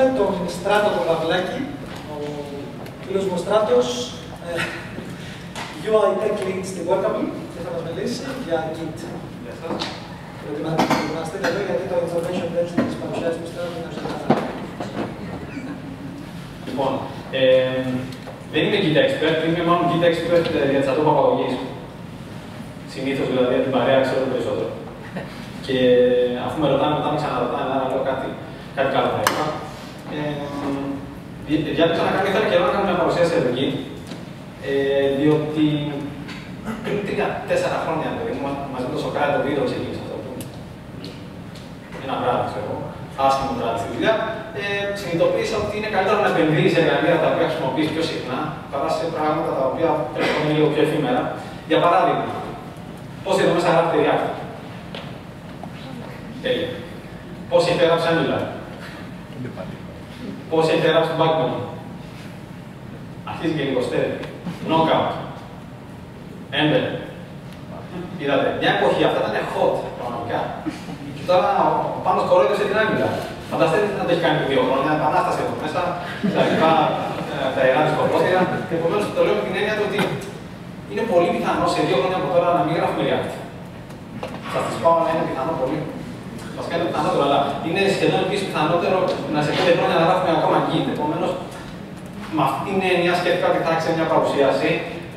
Έχουμε τον Στράτο Παυλάκη, ο φίλος μου Στράτος, UiTech Lean στη Workable, και θα μας μιλήσει για Git. Γεια σας. Προετοιμαστείτε εδώ, γιατί το Insomation Devs της παρουσιάσης μου στέλνει να ψηφίσετε. Λοιπόν, δεν είμαι Git expert, είμαι μάλλον Git expert για τις ατόμα απαγωγής. Συνήθως δηλαδή την παρέα ξέρω περισσότερο. Και αφού με ρωτάνε, μετά με ξαναρωτάνε, άρα λέω κάτι καλό θα είπα. Διάλεξα να κάνω καιρό να κάνω μια παρουσίαση εδώ εκεί, διότι πριν 3-4 χρόνια μαζί με το σοκάρι το βίντεο ξεκίνησε αυτό. Ένα βράδυ, ξέρω εγώ, άσχημο βράδυ στη δουλειά. Συνειδητοποίησα ότι είναι καλύτερο να επενδύει σε εργαλεία τα οποία χρησιμοποιεί πιο συχνά παρά σε πράγματα τα οποία πρέπει να είναι λίγο πιο εφήμερα. Για παράδειγμα, πώς εδώ μέσα γράφει React. Τέλεια. Πώς υπέγραψε Angular. Πώς υπέγραψε Backbone. Αρχίζει και λίγο στέρι. Knockout. Ember. Είδατε, μια εποχή αυτά ήταν hot πραγματικά. Και τώρα πάνω σκορέδωσε την Angular. Φανταστείτε να το έχει κάνει 2 χρόνια, επανάσταση εδώ μέσα, τα ιεράδια σκοπόστηρα. Επομένως το λέω με την έννοια του ότι είναι πολύ πιθανό σε 2 χρόνια από τώρα να μην γράφουμε React. Θα σας πάω να είναι πιθανό πολύ. Βασικά είναι πιθανότερο, αλλά είναι σχεδόν επίσης πιθανότερο να σε 5 χρόνια να γράφουμε ακόμα Git. Επομένως, με αυτή την έννοια σκέφτηκα ότι θα άρχισε μια παρουσίαση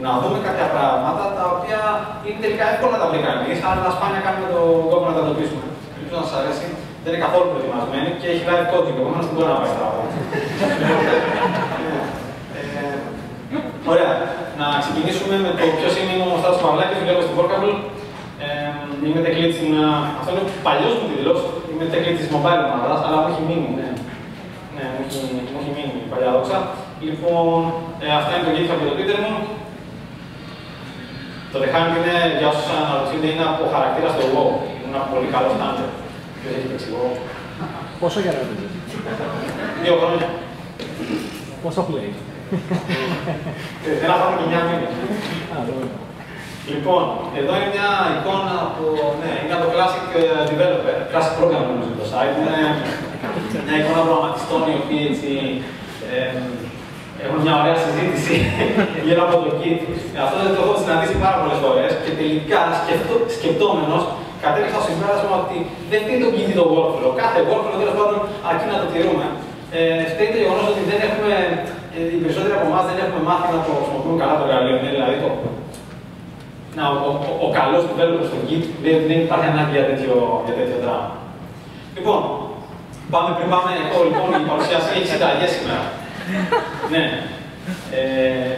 να δούμε κάποια πράγματα τα οποία είναι τελικά εύκολα να τα βρει κανείς, αλλά σπάνια κάνουμε τον κόπο να τα εντοπίσουμε. Ελπίζω να σας αρέσει. Δεν είναι καθόλου προετοιμασμένοι και έχει live coding, επομένως δεν μπορεί να πάει στραβά. Ωραία. Να ξεκινήσουμε με το ποιος είναι ο Stratos Παυλάκης, δουλεύω στην Workable. Είμαι tech lead στην. Αυτό είναι παλιός μου τίτλος. Είμαι tech lead της mobile ομάδας, αλλά μου έχει μείνει. Ναι, μου έχει μείνει η παλιά δόξα. Λοιπόν, αυτά είναι το Git από το Twitter μου. Το Dehang είναι, για όσους αναρωτιούνται, είναι από χαρακτήρα στο Go. Είναι ένα πολύ καλό standard. Ποιος έχει παίξει Go. Πόσο για να παίξει. 2 χρόνια. Πόσο πλέει. Δεν αφάμε και μια μήνυα. Λοιπόν, εδώ είναι μια εικόνα από, ναι, είναι από classic developer, classic program νομίζω το site. Είναι μια εικόνα προγραμματιστών οι οποίοι έτσι έχουν μια ωραία συζήτηση γύρω από το Git. Αυτό το έχω συναντήσει πάρα πολλές φορές και τελικά σκεπτόμενος κατέληξα στο συμπέρασμα ότι δεν φταίει το Git το workflow. Κάθε workflow τέλος πάντων αρκεί να το τηρούμε. Φταίει το γεγονός ότι δεν έχουμε, οι περισσότεροι από εμάς δεν έχουμε μάθει να το χρησιμοποιούμε καλά το εργαλείο. Δηλαδή ο καλός developer στο Git δεν υπάρχει ανάγκη για τέτοιο δράμα. Λοιπόν, πριν πάμε, λοιπόν, η παρουσίαση έχει συνταγές σήμερα. Ναι,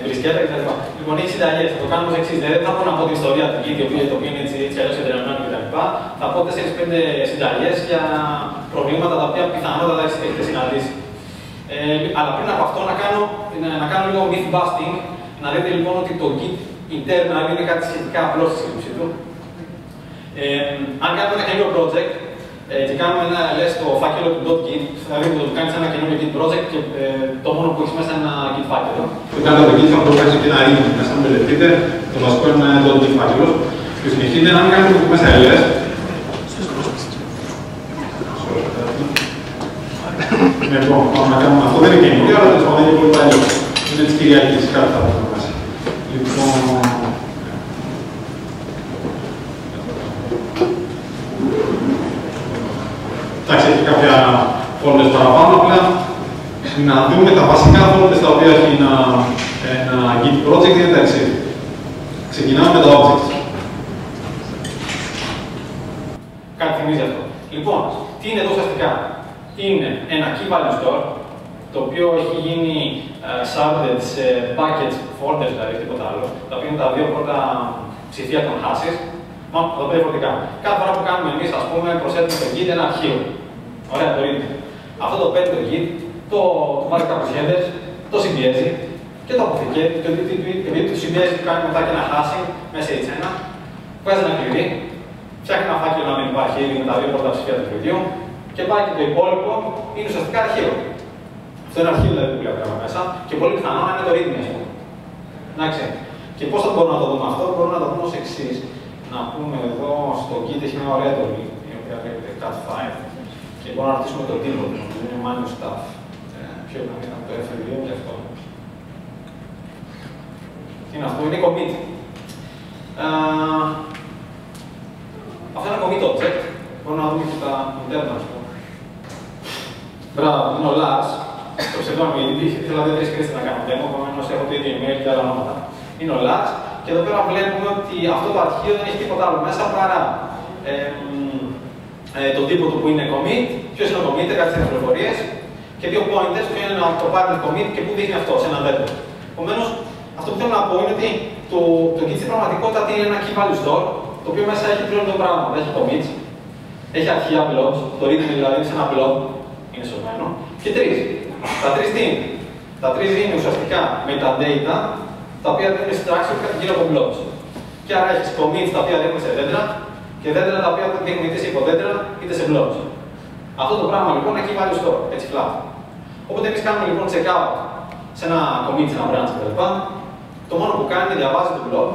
βρισκέτα κτλ. Λοιπόν, έχει συνταγές. Θα το κάνουμε ως εξής. Δεν θα πω να πω την ιστορία του Git, το οποίο είναι έτσι αλλιώς εντρεωμένο κτλ. Θα πω 4-5 συνταγές για προβλήματα τα οποία πιθανότατα έχετε συναντήσει. Αλλά πριν από αυτό να κάνω λίγο myth busting, να δείτε λοιπόν ότι το Git internal είναι κάτι σχετικά απλό στη σύλληψη του. Αν κάνουμε ένα καινούριο project και κάνουμε ένα LS στο φάκελο του .git, δηλαδή που το κάνεις ένα καινούριο Git project και το μόνο που έχεις μέσα είναι ένα Git φάκελο. Πριν κάνετε το Git, θα προκαλέσετε και ένα email μέσα να μελετείτε, το βασικό είναι ένα .git φάκελο. Και συνεχίζετε, αν κάνετε μέσα LS, αυτό δεν είναι καινούριο, αλλά δεν είναι πολύ παλιό. Είναι της Κυριακής, κάτι θα πούμε μέσα. Λοιπόν, εντάξει, έχει κάποια φόρμες παραπάνω, απλά να δούμε τα βασικά φόρμες τα οποία έχει ένα Git project είναι τα εξής. Ξεκινάμε με τα objects. Κάτι θυμίζει αυτό. Λοιπόν, τι είναι εδώ ουσιαστικά. Είναι ένα key value store, το οποίο έχει γίνει sharded σε buckets, folders δηλαδή, τίποτα άλλο, τα οποία είναι τα 2 πρώτα ψηφία των hashes. Μάλλον θα το πω διαφορετικά. Κάθε φορά που κάνουμε εμείς, ας πούμε, προσθέτουμε στο Git ένα αρχείο. Ωραία, το είδε. Αυτό το παίρνει το Git, το βάζει κάποιους headers, το συμπιέζει και το αποθηκεύει. Και επειδή το συμπιέζει, του κάνει μετά και ένα hashing μέσα σε ένα, βγάζει ένα κλειδί, φτιάχνει ένα φάκελο να μην υπάρχει ήδη με τα 2 πρώτα ψηφία του κλειδιού και πάει και το υπόλοιπο είναι ουσιαστικά αρχείο. Αυτό είναι αρχείο δηλαδή που λέγαμε μέσα και πολύ πιθανό να είναι το readme. Εντάξει. Και πώς θα μπορούμε να το δούμε αυτό, μπορούμε να το δούμε ως εξής. Να πούμε εδώ στο Git έχει μια ωραία εντολή, η οποία λέγεται cat file. Και μπορούμε να ρωτήσουμε το τύπο του, είναι minus staff. και το FDM και αυτό. Τι να πούμε, είναι commit. Αυτό είναι commit object. Μπορούμε να δούμε και τα μοντέρνα, ας πούμε. Μπράβο, είναι ο Lars. Το ψευδόνιμο γιατί ήθελα δεν τρεις κρίσεις να κάνω demo, επομένως έχω το ίδιο email και άλλα ονόματα. Είναι ο Lars και εδώ πέρα βλέπουμε ότι αυτό το αρχείο δεν έχει τίποτα άλλο μέσα παρά τον τύπο του που είναι commit, ποιος είναι ο commit, κάποιες πληροφορίες και δύο pointers που είναι το partner commit και που δείχνει αυτό σε ένα δέντρο. Επομένως, αυτό που θέλω να πω είναι ότι το Git στην πραγματικότητα είναι ένα key value store, το οποίο μέσα έχει πλέον το πράγμα. Έχει commits, έχει αρχεία blobs, το readme δηλαδή είναι σε ένα blob, είναι σωμένο, και τρεις. Τα τρεις είναι ουσιαστικά metadata, τα οποία δίνουν structure γύρω από blobs. Και άρα έχεις commits τα οποία δίνουν σε δέντρα, και δέντρα τα οποία δίνουν είτε σε υποδέντρα είτε σε blobs. Αυτό το πράγμα λοιπόν έχει value store, έτσι flat. Οπότε εμείς κάνουμε λοιπόν checkout σε ένα commit, σε ένα branch κλπ. Το μόνο που κάνει είναι διαβάζει το blog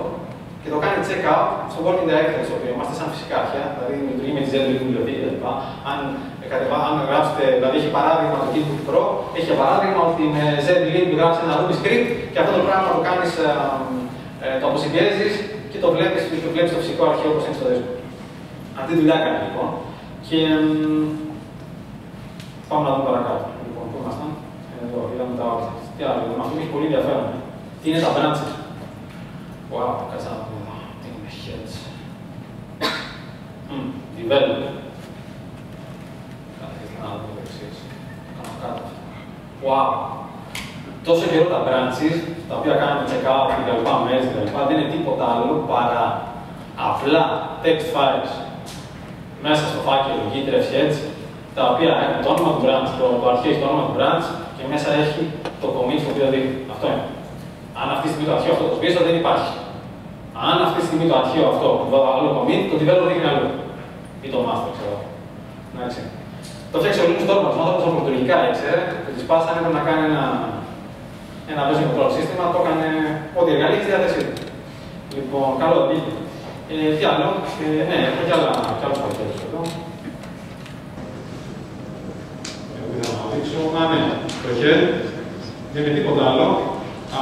και το κάνει checkout στο working directory στο οποίο είμαστε, σαν φυσικά αρχεία, δηλαδή με τη ζέντρια του βιβλιοθήκη κλπ. Αν γράψετε, δηλαδή έχει παράδειγμα το Git Pro, έχει παράδειγμα ότι με zlib γράψει ένα Ruby script και αυτό το πράγμα το κάνεις, το αποσυμπιέζεις και το βλέπεις το φυσικό αρχείο όπως είναι στο δίσκο. Αυτή τη δουλειά κάνει λοιπόν. Και πάμε να δούμε παρακάτω. Λοιπόν, πού ήμασταν. Εδώ, είδαμε τα objects. Τι άλλο, μα αυτό έχει πολύ ενδιαφέρον. Τι είναι τα branches. Wow, κάτσα να δούμε εδώ. Τι είναι heads. Development. Κάτι να δούμε το εξής. Κάνω κάτω. Wow. Τόσο καιρό τα branches, τα οποία κάνουμε check-out και τα λοιπά μέσα και τα λοιπά, δεν είναι τίποτα άλλο παρά απλά text files. Μέσα στο φάκελο Git Refs Heads, τα οποία έχουν το όνομα του branch, το αρχείο έχει το όνομα του branch και μέσα έχει το commit στο οποίο δείχνει. Αυτό είναι. Αν αυτή τη στιγμή το αρχείο αυτό το σβήσω, δεν υπάρχει. Αν αυτή τη στιγμή το αρχείο αυτό που βάλω άλλο commit, το developer δείχνει αλλού. Ή το master, ξέρω. Εντάξει. Το φτιάξει ο Lean Store, ο άνθρωπος από λειτουργικά ήξερε, το τη πάσα έπρεπε να κάνει ένα version control σύστημα, το έκανε ό,τι εργαλεί και στη διάθεσή του. Λοιπόν, καλό τύχη. Τι άλλο, ναι, έχω κι άλλους παρουσιάσεις εδώ. Εγώ θα να δείξω, ναι, το head δεν είναι τίποτα άλλο,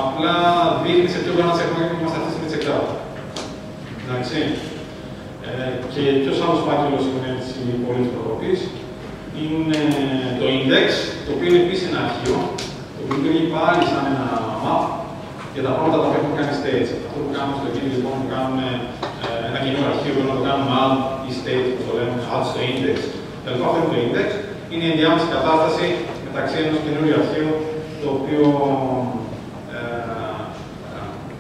απλά δείχνει σε ποιο branch έχουμε και είμαστε αυτή τη στιγμή checkout. Εντάξει. Και ποιος άλλος φάκελος είναι έτσι πολύ της προκοπής, είναι το index, το οποίο είναι επίσης ένα αρχείο, το οποίο λειτουργεί πάλι σαν ένα map, για τα πράγματα τα οποία έχουμε κάνει stage. Αυτό που κάνουμε στο Git λοιπόν, που κάνουμε ένα κοινό αρχείο, που να το κάνουμε add ή stage, που το λέμε add στο index. Δηλαδή, αυτό είναι το index, είναι η ενδιάμεση κατάσταση μεταξύ ενός καινούριου αρχείου, το οποίο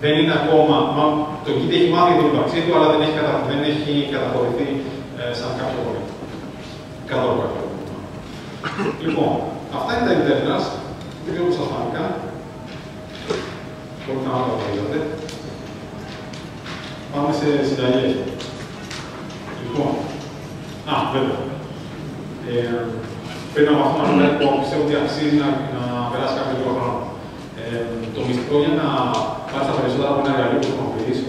δεν είναι ακόμα, το Git έχει μάθει την ύπαρξή του, αλλά δεν έχει καταχωρηθεί σαν κάποιο πρόβλημα. Καθόλου κάποιο πρόβλημα. Λοιπόν, αυτά είναι τα internas, δεν ξέρω πώς σας φάνηκα. Μπορείτε να το είδατε. Πάμε σε συνταγές. Λοιπόν, βέβαια. Πριν από αυτό να πω, πιστεύω ότι αξίζει να περάσει κάποιο λίγο χρόνο. Το μυστικό για να πάρει τα περισσότερα από ένα εργαλείο που έχουμε χρησιμοποιήσει,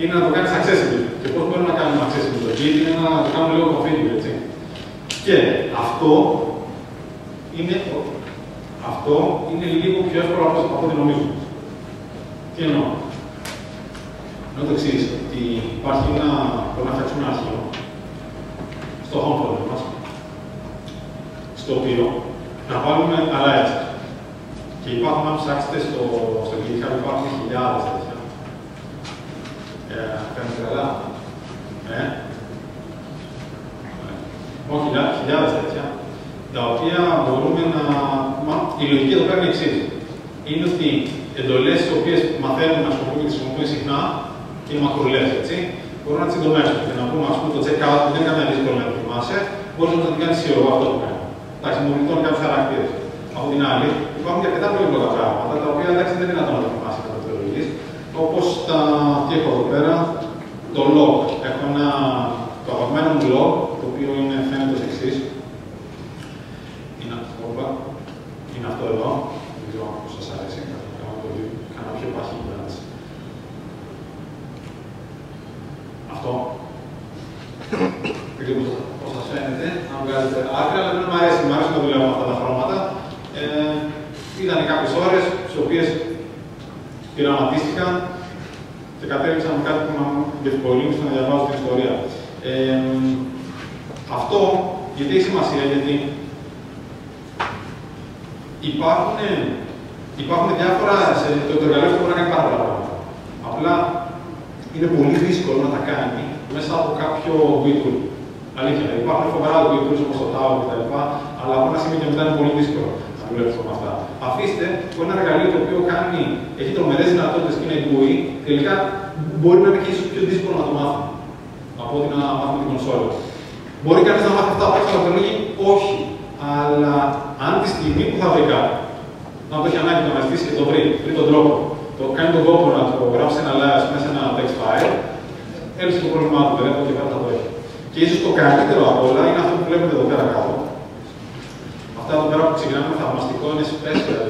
είναι να το κάνει accessible. Και πώς μπορούμε να κάνουμε accessible το Git, είναι να το κάνουμε λίγο configure, έτσι. Και αυτό είναι λίγο πιο εύκολο από ό,τι νομίζουμε. Τι εννοώ. Εννοώ το εξής, ότι υπάρχει μπορούμε να φτιάξουμε ένα αρχείο στο home folder μας, στο οποίο να βάλουμε alias. Και υπάρχουν, αν ψάξετε στο GitHub, υπάρχουν χιλιάδες τέτοια. Κάνετε καλά. Όχι, χιλιάδες τέτοια. Τα οποία μπορούμε να. Η λογική εδώ πέρα είναι εξής. Είναι ότι εντολές τις οποίες μαθαίνουμε να χρησιμοποιούμε και τις χρησιμοποιούμε συχνά είναι μακρουλές, έτσι. Μπορούμε να τις εντομεύσουμε και να πούμε, ας πούμε, το checkout που δεν είναι κανένα δύσκολο να το θυμάσαι, μπορείς να το κάνει σίγουρο αυτό που κάνει. Εντάξει, μου γλιτώνει κάποιους χαρακτήρες. Από την άλλη, υπάρχουν και αρκετά πολύπλοκα πράγματα τα οποία εντάξει δεν είναι δυνατόν να τα θυμάσαι κατά τη λογική. Όπως τι έχω εδώ πέρα, το log. Έχω το αγαπημένο μου log, το οποίο φαίνεται ως εξής. Είναι αυτό εδώ, δεν ξέρω αν σας αρέσει, κάνω πιο παχύ branch. Αυτό. Δεν ξέρω πώς σας φαίνεται, αν βγάζει αριστερά άκρα, αλλά δεν μου αρέσει, να δουλεύω με αυτά τα χρώματα. Ήταν κάποιες ώρες, στις οποίες πειραματίστηκαν και κατέληξαν με κάτι που να μου διευκολύνει να διαβάζω την ιστορία. Αυτό γιατί έχει σημασία, γιατί υπάρχουν διάφορα. Το εργαλείο αυτό μπορεί να κάνει πάρα πολλά πράγματα. Απλά είναι πολύ δύσκολο να τα κάνει μέσα από κάποιο tool. Αλήθεια, υπάρχουν φοβερά tools όπως το Tau κτλ. Αλλά από ένα σημείο και μετά είναι πολύ δύσκολο να δουλέψουμε με αυτά. Αφήστε που ένα εργαλείο το οποίο έχει τρομερές δυνατότητες και είναι GUI, τελικά μπορεί να είναι και ίσως πιο δύσκολο να το μάθουμε από ότι να μάθουμε την κονσόλα. Μπορεί κανείς να μάθει αυτά από την τεχνολογία, όχι. Αλλά αν τη στιγμή που θα βρει κάτι, να το έχει ανάγκη να μαθήσει και το βρει, τον τρόπο, το κάνει τον κόπο να το γράψει ένα Lars μέσα σε ένα text file, έλυσε το πρόβλημά του, βέβαια, και πέρα θα το έχει. Και ίσως το καλύτερο από όλα είναι αυτό που βλέπετε εδώ πέρα κάτω. Αυτά εδώ πέρα που ξεκινάμε θαυμαστικό είναι special,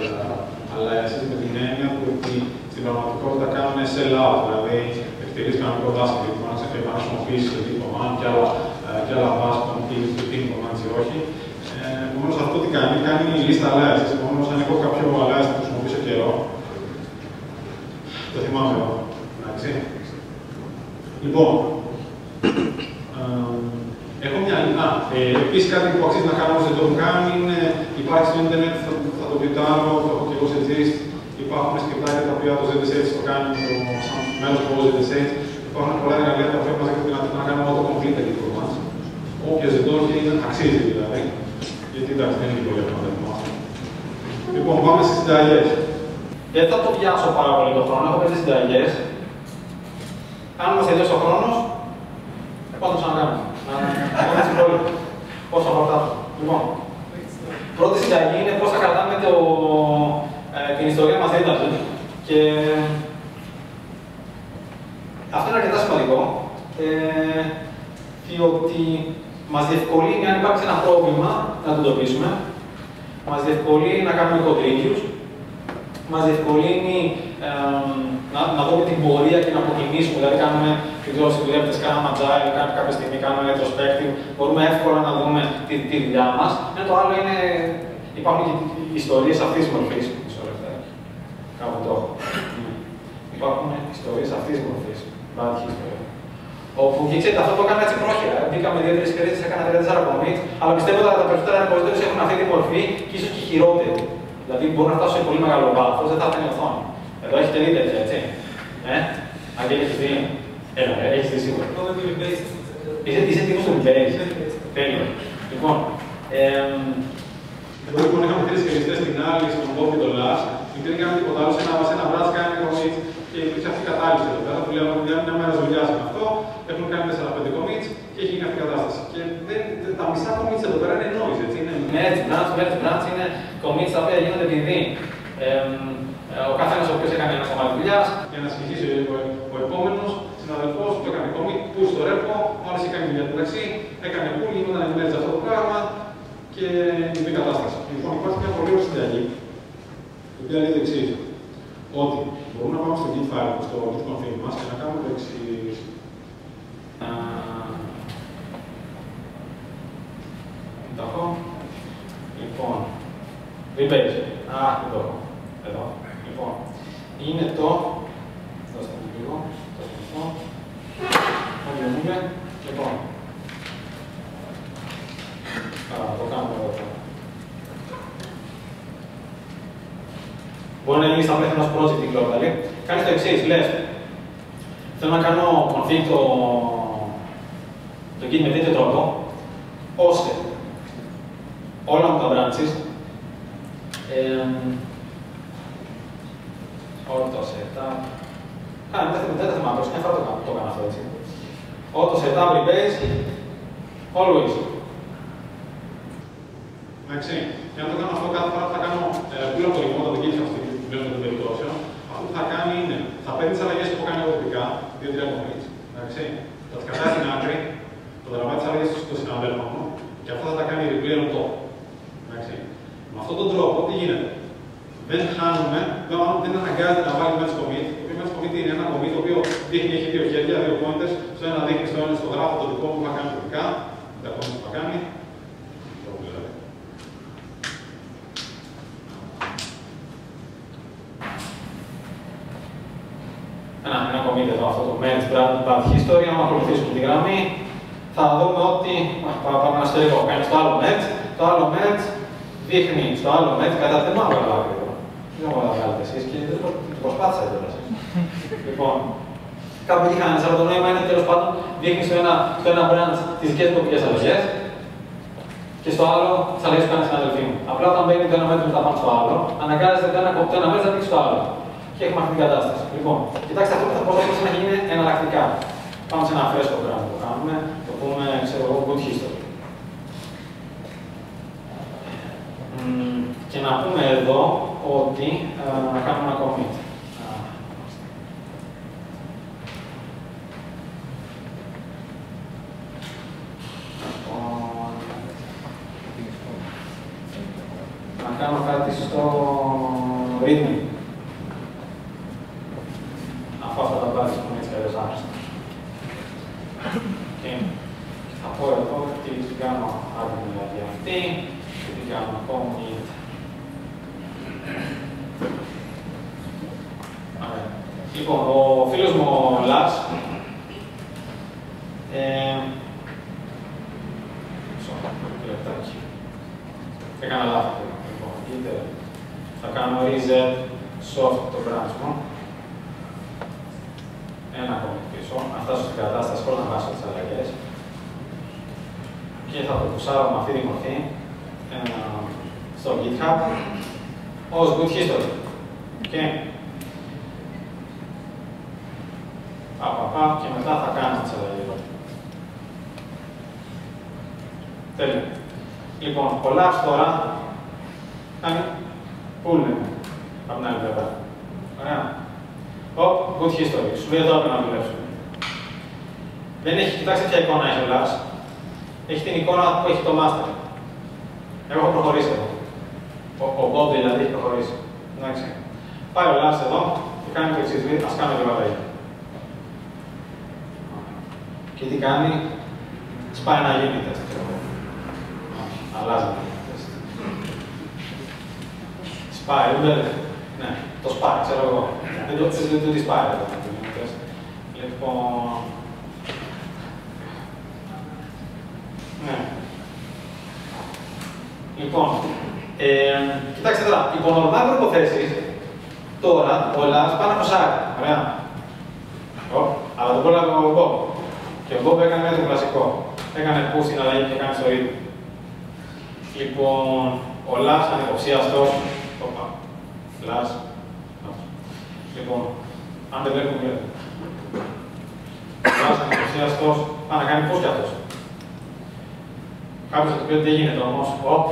αλλά εσείς με την έννοια που στην πραγματικότητα κάνουν sell-out, δηλαδή εκτελείς κανονικό δάσκαλο, που να χρησιμοποιήσεις το team command και άλλα βάσκαλο, το team command ή όχι. Επομένως αυτό τι κάνει, κάνει η λίστα alliances. Επομένως αν έχω κάποιο alliance που χρησιμοποιήσω καιρό, το θυμάμαι εδώ. Εντάξει. Λοιπόν, έχω μια άλλη. Επίσης κάτι που αξίζει να κάνω όσο δεν το κάνει είναι υπάρχει στο Ιντερνετ, θα το πιτάρω, το έχω και εγώ σε τζίστ. Υπάρχουν σκεπτάκια τα οποία το ZSH το κάνει σαν μέλος του ZSH. Υπάρχουν πολλά εργαλεία τα οποία μας έχουν δυνατότητα να κάνουμε auto complete εκεί το μας. Όποιος δεν το έχει, αξίζει δηλαδή. Γιατί εντάξει, δεν είναι και πολύ εύκολο να το μάθουμε. Λοιπόν, πάμε στις συνταγές. Δεν θα το πιάσω πάρα πολύ το χρόνο, έχω πει στις συνταγές. Αν μας τελειώσει ο χρόνος, πάω το ξανακάνουμε. Πόσο χορτάζω. Λοιπόν, πρώτη συνταγή είναι πώς θα κρατάμε την ιστορία μας ένταλτη. Και αυτό είναι αρκετά σημαντικό, διότι μας διευκολύνει, αν υπάρξει ένα πρόβλημα, να το εντοπίσουμε. Μας διευκολύνει να κάνουμε contribute. Μας διευκολύνει να δούμε την πορεία και να αποκοινήσουμε. Δηλαδή, κάνουμε τη δουλειά που κάναμε agile, κάποια στιγμή κάνουμε retrospective. Μπορούμε εύκολα να δούμε τη δουλειά μας. Ενώ το άλλο είναι, υπάρχουν και ιστορίες αυτής της μορφής. Κάπου το έχω. Υπάρχουν ιστορίες αυτής της μορφής. Υπάρχει ιστορία. Όπου και ξέρετε, αυτό το έκανα έτσι πρόχειρα. Μπήκαμε 2-3 κερδίσεις, έκανα 3-4 commits, αλλά πιστεύω ότι τα περισσότερα repositories έχουν αυτή τη μορφή και ίσως και χειρότερη. Δηλαδή, μπορούν να φτάσουν σε πολύ μεγάλο βάθος, δεν θα φτάνει η οθόνη. Εδώ έχετε δει τέτοια, έτσι. Αν και έχεις δει. Έλα, έχεις δει σίγουρα. Είσαι τύπος του Rebase. Τέλειο. Λοιπόν, εδώ λοιπόν είχαμε 3 κερδιστές στην άλλη, στον Bob και τον Lars. Και δεν κάνουμε τίποτα άλλο. Σε ένα βράδυ κάνει commits και υπήρχε αυτή η κατάληψη εδώ πέρα. Του λέω ότι μια μέρα δουλειά με αυτό. Έχουν κάνει 4-5 commits και έχει γίνει αυτή η κατάσταση. Και τα μισά commits εδώ πέρα είναι noise, έτσι. Είναι merge branch, είναι commits τα οποία γίνονται επειδή ο καθένας ο οποίος έκανε ένα κομμάτι δουλειάς, για να συνεχίσει ο επόμενος συναδελφός που έκανε commit, που στο ρεύμα, μόλις έκανε δουλειά του μεταξύ, έκανε pull, γινόταν merge αυτό το πράγμα και είναι η κατάσταση. Λοιπόν, υπάρχει μια πολύ ωραία συνταγή, η οποία λέει το εξής, ότι μπορούμε να πάμε στο git file, στο git config μας και να κάνουμε το εξής. Λοιπόν, rebase. Εδώ. Λοιπόν, είναι το. Δώστε μου λίγο. Λοιπόν. Το κάνουμε εδώ. Μπορεί να γίνει στα πλαίσια ενός project την κλωβδαλή. Κάνεις το εξής, λες. Θέλω να κάνω config το git με τέτοιο τρόπο, ώστε όλα μου τα branches, auto setup, δεν θα μάθω, μια φορά το έκανα αυτό έτσι. Auto setup, rebase, always. Εντάξει, για να το κάνω αυτό κάθε φορά θα κάνω πλήρω το λιγότερο, δεν γίνεται αυτή τη πλήρω των περιπτώσεων. Αυτό που θα κάνει είναι, θα παίρνει τις αλλαγές που έχω κάνει εγώ τοπικά, 2-3 κομμάτια, εντάξει, θα τις κρατάει στην άκρη, θα τραβάει τις αλλαγές στο συναδέλφο μου και αυτό θα τα κάνει replay on top. Με αυτόν τον τρόπο τι γίνεται. Δεν χάνουμε, δεν αναγκάζεται να βάλει match commit. Το οποίο match commit είναι ένα commit το οποίο δείχνει, έχει δύο χέρια, δύο pointers. Στο ένα δείχνει, στο γράφο το δικό μου που θα κάνει τοπικά, τα commit που θα κάνει. ένα κομμάτι εδώ, αυτό το merge bad history, να ακολουθήσουμε τη γραμμή, θα δούμε ότι, πάμε ένα στερικό, κάνει το άλλο merge, το άλλο merge δείχνει στο άλλο merge κατά την μαύρα λάβη εδώ. Δεν μπορείτε να βγάλετε εσείς και δεν το προσπάθησα εδώ. Λοιπόν, κάπου εκεί χάνεις, αλλά το νόημα είναι τέλος πάντων δείχνει στο ένα branch τις δικές τοπικές αλλαγές και στο άλλο τις αλλαγές που κάνει στην αδελφή μου. Απλά όταν μπαίνει το ένα μέτρο και θα πάμε στο άλλο, αναγκάζεται το ένα μέτρο να δείξει το άλλο. Και έχουμε αυτή την κατάσταση. Λοιπόν, κοιτάξτε αυτό που θα προσπαθήσουμε να γίνει εναλλακτικά. Πάμε σε ένα φρέσκο πράγμα που κάνουμε, το πούμε, ξέρω εγώ, good history. Και να πούμε εδώ ότι να κάνουμε ένα commit. Να κάνω κάτι στο readme. Αφού αυτά τα πάρεις που είναι έτσι καλώς άρεστα. Και θα πω εδώ ότι τι κάνω άδεια δηλαδή αυτή, και τι κάνω commit. Λοιπόν, ο φίλος μου ο Lars, έκανα λάθος. Λοιπόν, είτε θα κάνω reset soft το branch μου. Ένα κομμάτι πίσω, να φτάσω στην κατάσταση χωρίς να βγάζω τις αλλαγές. Και θα το πουσάρω με αυτή τη μορφή στο GitHub ως good history. Okay. Και μετά θα κάνω τις αλλαγές. Τέλεια. Λοιπόν, ο Lars τώρα κάνει pull από την άλλη πλευρά. Ωραία. Good history. Σου λέει εδώ πρέπει να δουλέψουμε. Δεν έχει, κοιτάξτε ποια εικόνα έχει ο Lars. Έχει την εικόνα που έχει το master. Εγώ έχω προχωρήσει εδώ. Ο Bob δηλαδή έχει προχωρήσει. Εντάξει. Πάει ο Lars εδώ και κάνει το εξής. Ας κάνουμε λίγο αλλαγή. Και τι κάνει, σπάει ένα unit test. Αλλάζει unit test. Σπάει, ναι, το σπάει, ξέρω εγώ. Δεν το σπάει το unit test. Λοιπόν... Ναι. Λοιπόν, κοιτάξτε τώρα, υπό νορμάλ προϋποθέσεις, τώρα όλα πάνε από σάρκα, ωραία. Αλλά το πρόβλημα από εγώ. Και εγώ που έκανε το κλασικό. Έκανε πού στην αλλαγή και έκανε στο ίδιο. Λοιπόν, ο Lars ανεποψίαστος. Ωπα. Lars. Λοιπόν, αν δεν βλέπουμε και εδώ. Ο Lars ανεποψίαστος. Πάνε να κάνει πού κι αυτός. Κάποιος θα του πει ότι δεν γίνεται όμως. Οπ.